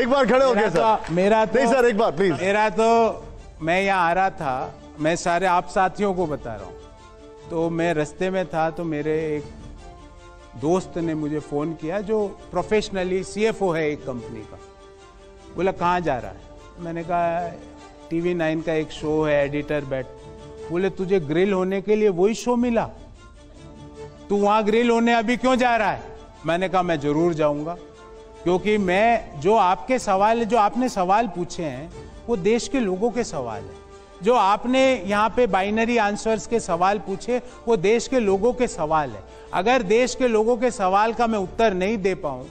एक बार खड़े हो गए सर। मेरा तो, नहीं सर एक बार प्लीज। मेरा तो, मैं यहाँ आ रहा था, मैं सारे आप साथियों को बता रहा हूँ, तो मैं रस्ते में था, तो मेरे एक दोस्त ने मुझे फ़ोन किया जो प्रोफेशनली CFO है एक कंपनी का। बोला कहाँ जा रहा है? मैंने कहा TV9 का एक शो है, एडिटर बैठ। बोले तुझे ग्रिल होने के लिए वही शो मिला, तू वहाँ ग्रिल होने अभी क्यों जा रहा है? मैंने कहा मैं ज़रूर जाऊँगा, क्योंकि मैं जो आपके सवाल, जो आपने सवाल पूछे हैं, वो देश के लोगों के सवाल हैं। जो आपने यहाँ पे बाइनरी आंसर्स के सवाल पूछे, वो देश के लोगों के सवाल है। अगर देश के लोगों के सवाल का मैं उत्तर नहीं दे पाऊँ,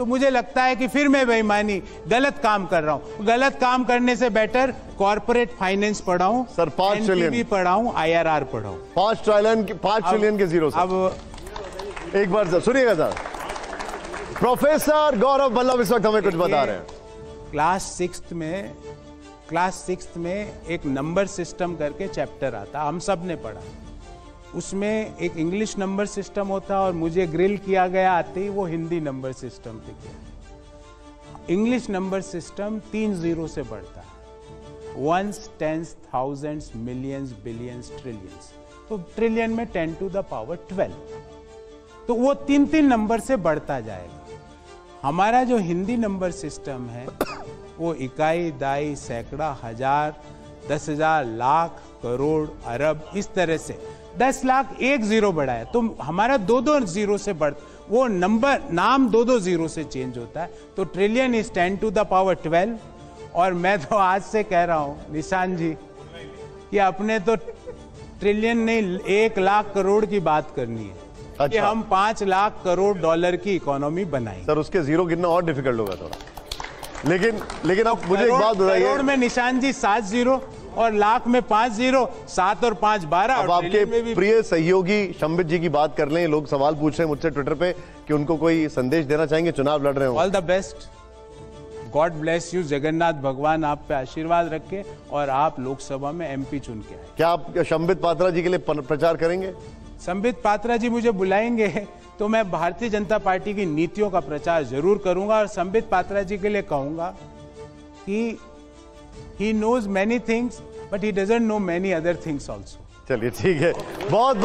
तो मुझे लगता है कि फिर मैं बेईमानी गलत काम कर रहा हूँ। गलत काम करने से बेटर कॉर्पोरेट फाइनेंस पढ़ाऊँ सर, 5 ट्रिलियन पढ़ाऊँ, IRR पढ़ाऊँ, 5 ट्रिलियन के जीरो। अब एक बार सर सुनिएगा सर, प्रोफेसर गौरव वल्लभ इस वक्त हमें कुछ बता रहे हैं। क्लास सिक्स्थ में एक नंबर सिस्टम करके चैप्टर आता, हम सब ने पढ़ा। उसमें एक इंग्लिश नंबर सिस्टम होता और मुझे ग्रिल किया गया आते ही वो हिंदी नंबर सिस्टम पे किया। इंग्लिश नंबर सिस्टम 3 0 से बढ़ता है, 1s 10s 1000s millions billions trillions, तो ट्रिलियन में 10 to the power 12, तो वो 3 नंबर से बढ़ता जाएगा। हमारा जो हिंदी नंबर सिस्टम है वो इकाई, दाई, सैकड़ा, हजार, 10,000, लाख, करोड़, अरब, इस तरह से 10 लाख 1 0 बढ़ाया, तो हमारा 2 2 0 से बढ़, वो नंबर नाम 2 2 0 से चेंज होता है। तो trillion is 10 to the power 12। और मैं तो आज से कह रहा हूँ निशांत जी कि अपने तो ट्रिलियन नहीं 1 लाख करोड़ की बात करनी है। अच्छा। कि हम 5 लाख करोड़ डॉलर की इकोनॉमी बनाएं। सर उसके जीरो गिनना और डिफिकल्ट होगा थोड़ा, लेकिन आप मुझे एक बात बताइए, करोड़ में निशांत जी 7 0 और लाख में 5 0, 7 और 5 12। अब आपके प्रिय सहयोगी संबित जी की बात कर लें, लोग सवाल पूछ रहे हैं मुझसे ट्विटर पे कि उनको कोई संदेश देना चाहेंगे, चुनाव लड़ रहे हो। All the best, God bless you, Jagannath भगवान आप पे आशीर्वाद रखे और आप लोकसभा में MP चुन के आए। क्या आप संबित पात्रा जी के लिए प्रचार करेंगे? संबित पात्रा जी मुझे बुलाएंगे तो मैं भारतीय जनता पार्टी की नीतियों का प्रचार जरूर करूंगा। और संबित पात्रा जी के लिए कहूंगा कि he knows many things but he doesn't know many other things also। चलिए ठीक है, बहुत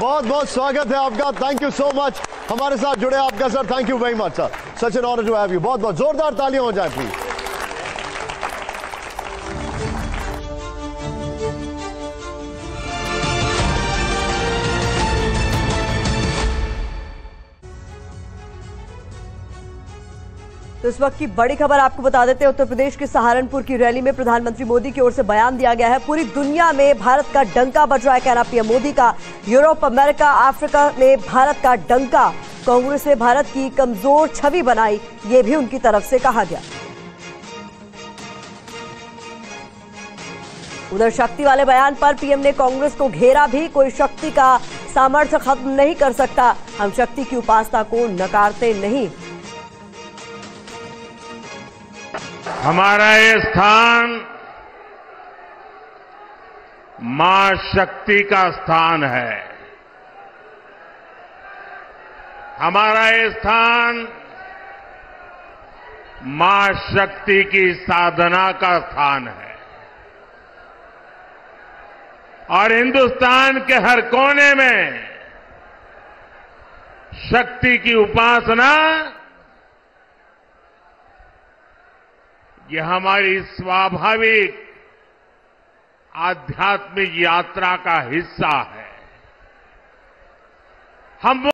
बहुत स्वागत है आपका, थैंक यू सो मच हमारे साथ जुड़े आपका sir, thank you very much sir, such an honour to have you. बहुत बहुत जोरदार तालियां हो जाती है। तो इस वक्त की बड़ी खबर आपको बता देते हैं, उत्तर प्रदेश के सहारनपुर की रैली में प्रधानमंत्री मोदी की ओर से बयान दिया गया है। पूरी दुनिया में भारत का डंका बज रहा है, कहना पीएम मोदी का। यूरोप, अमेरिका, अफ्रीका में भारत का डंका, कांग्रेस ने भारत की कमजोर छवि बनाई, ये भी उनकी तरफ से कहा गया। उधर शक्ति वाले बयान पर पीएम ने कांग्रेस को घेरा भी, कोई शक्ति का सामर्थ्य खत्म नहीं कर सकता, हम शक्ति की उपासना को नकारते नहीं। हमारा ये स्थान मां शक्ति का स्थान है, हमारा ये स्थान मां शक्ति की साधना का स्थान है। और हिंदुस्तान के हर कोने में शक्ति की उपासना, यह हमारी स्वाभाविक आध्यात्मिक यात्रा का हिस्सा है। हम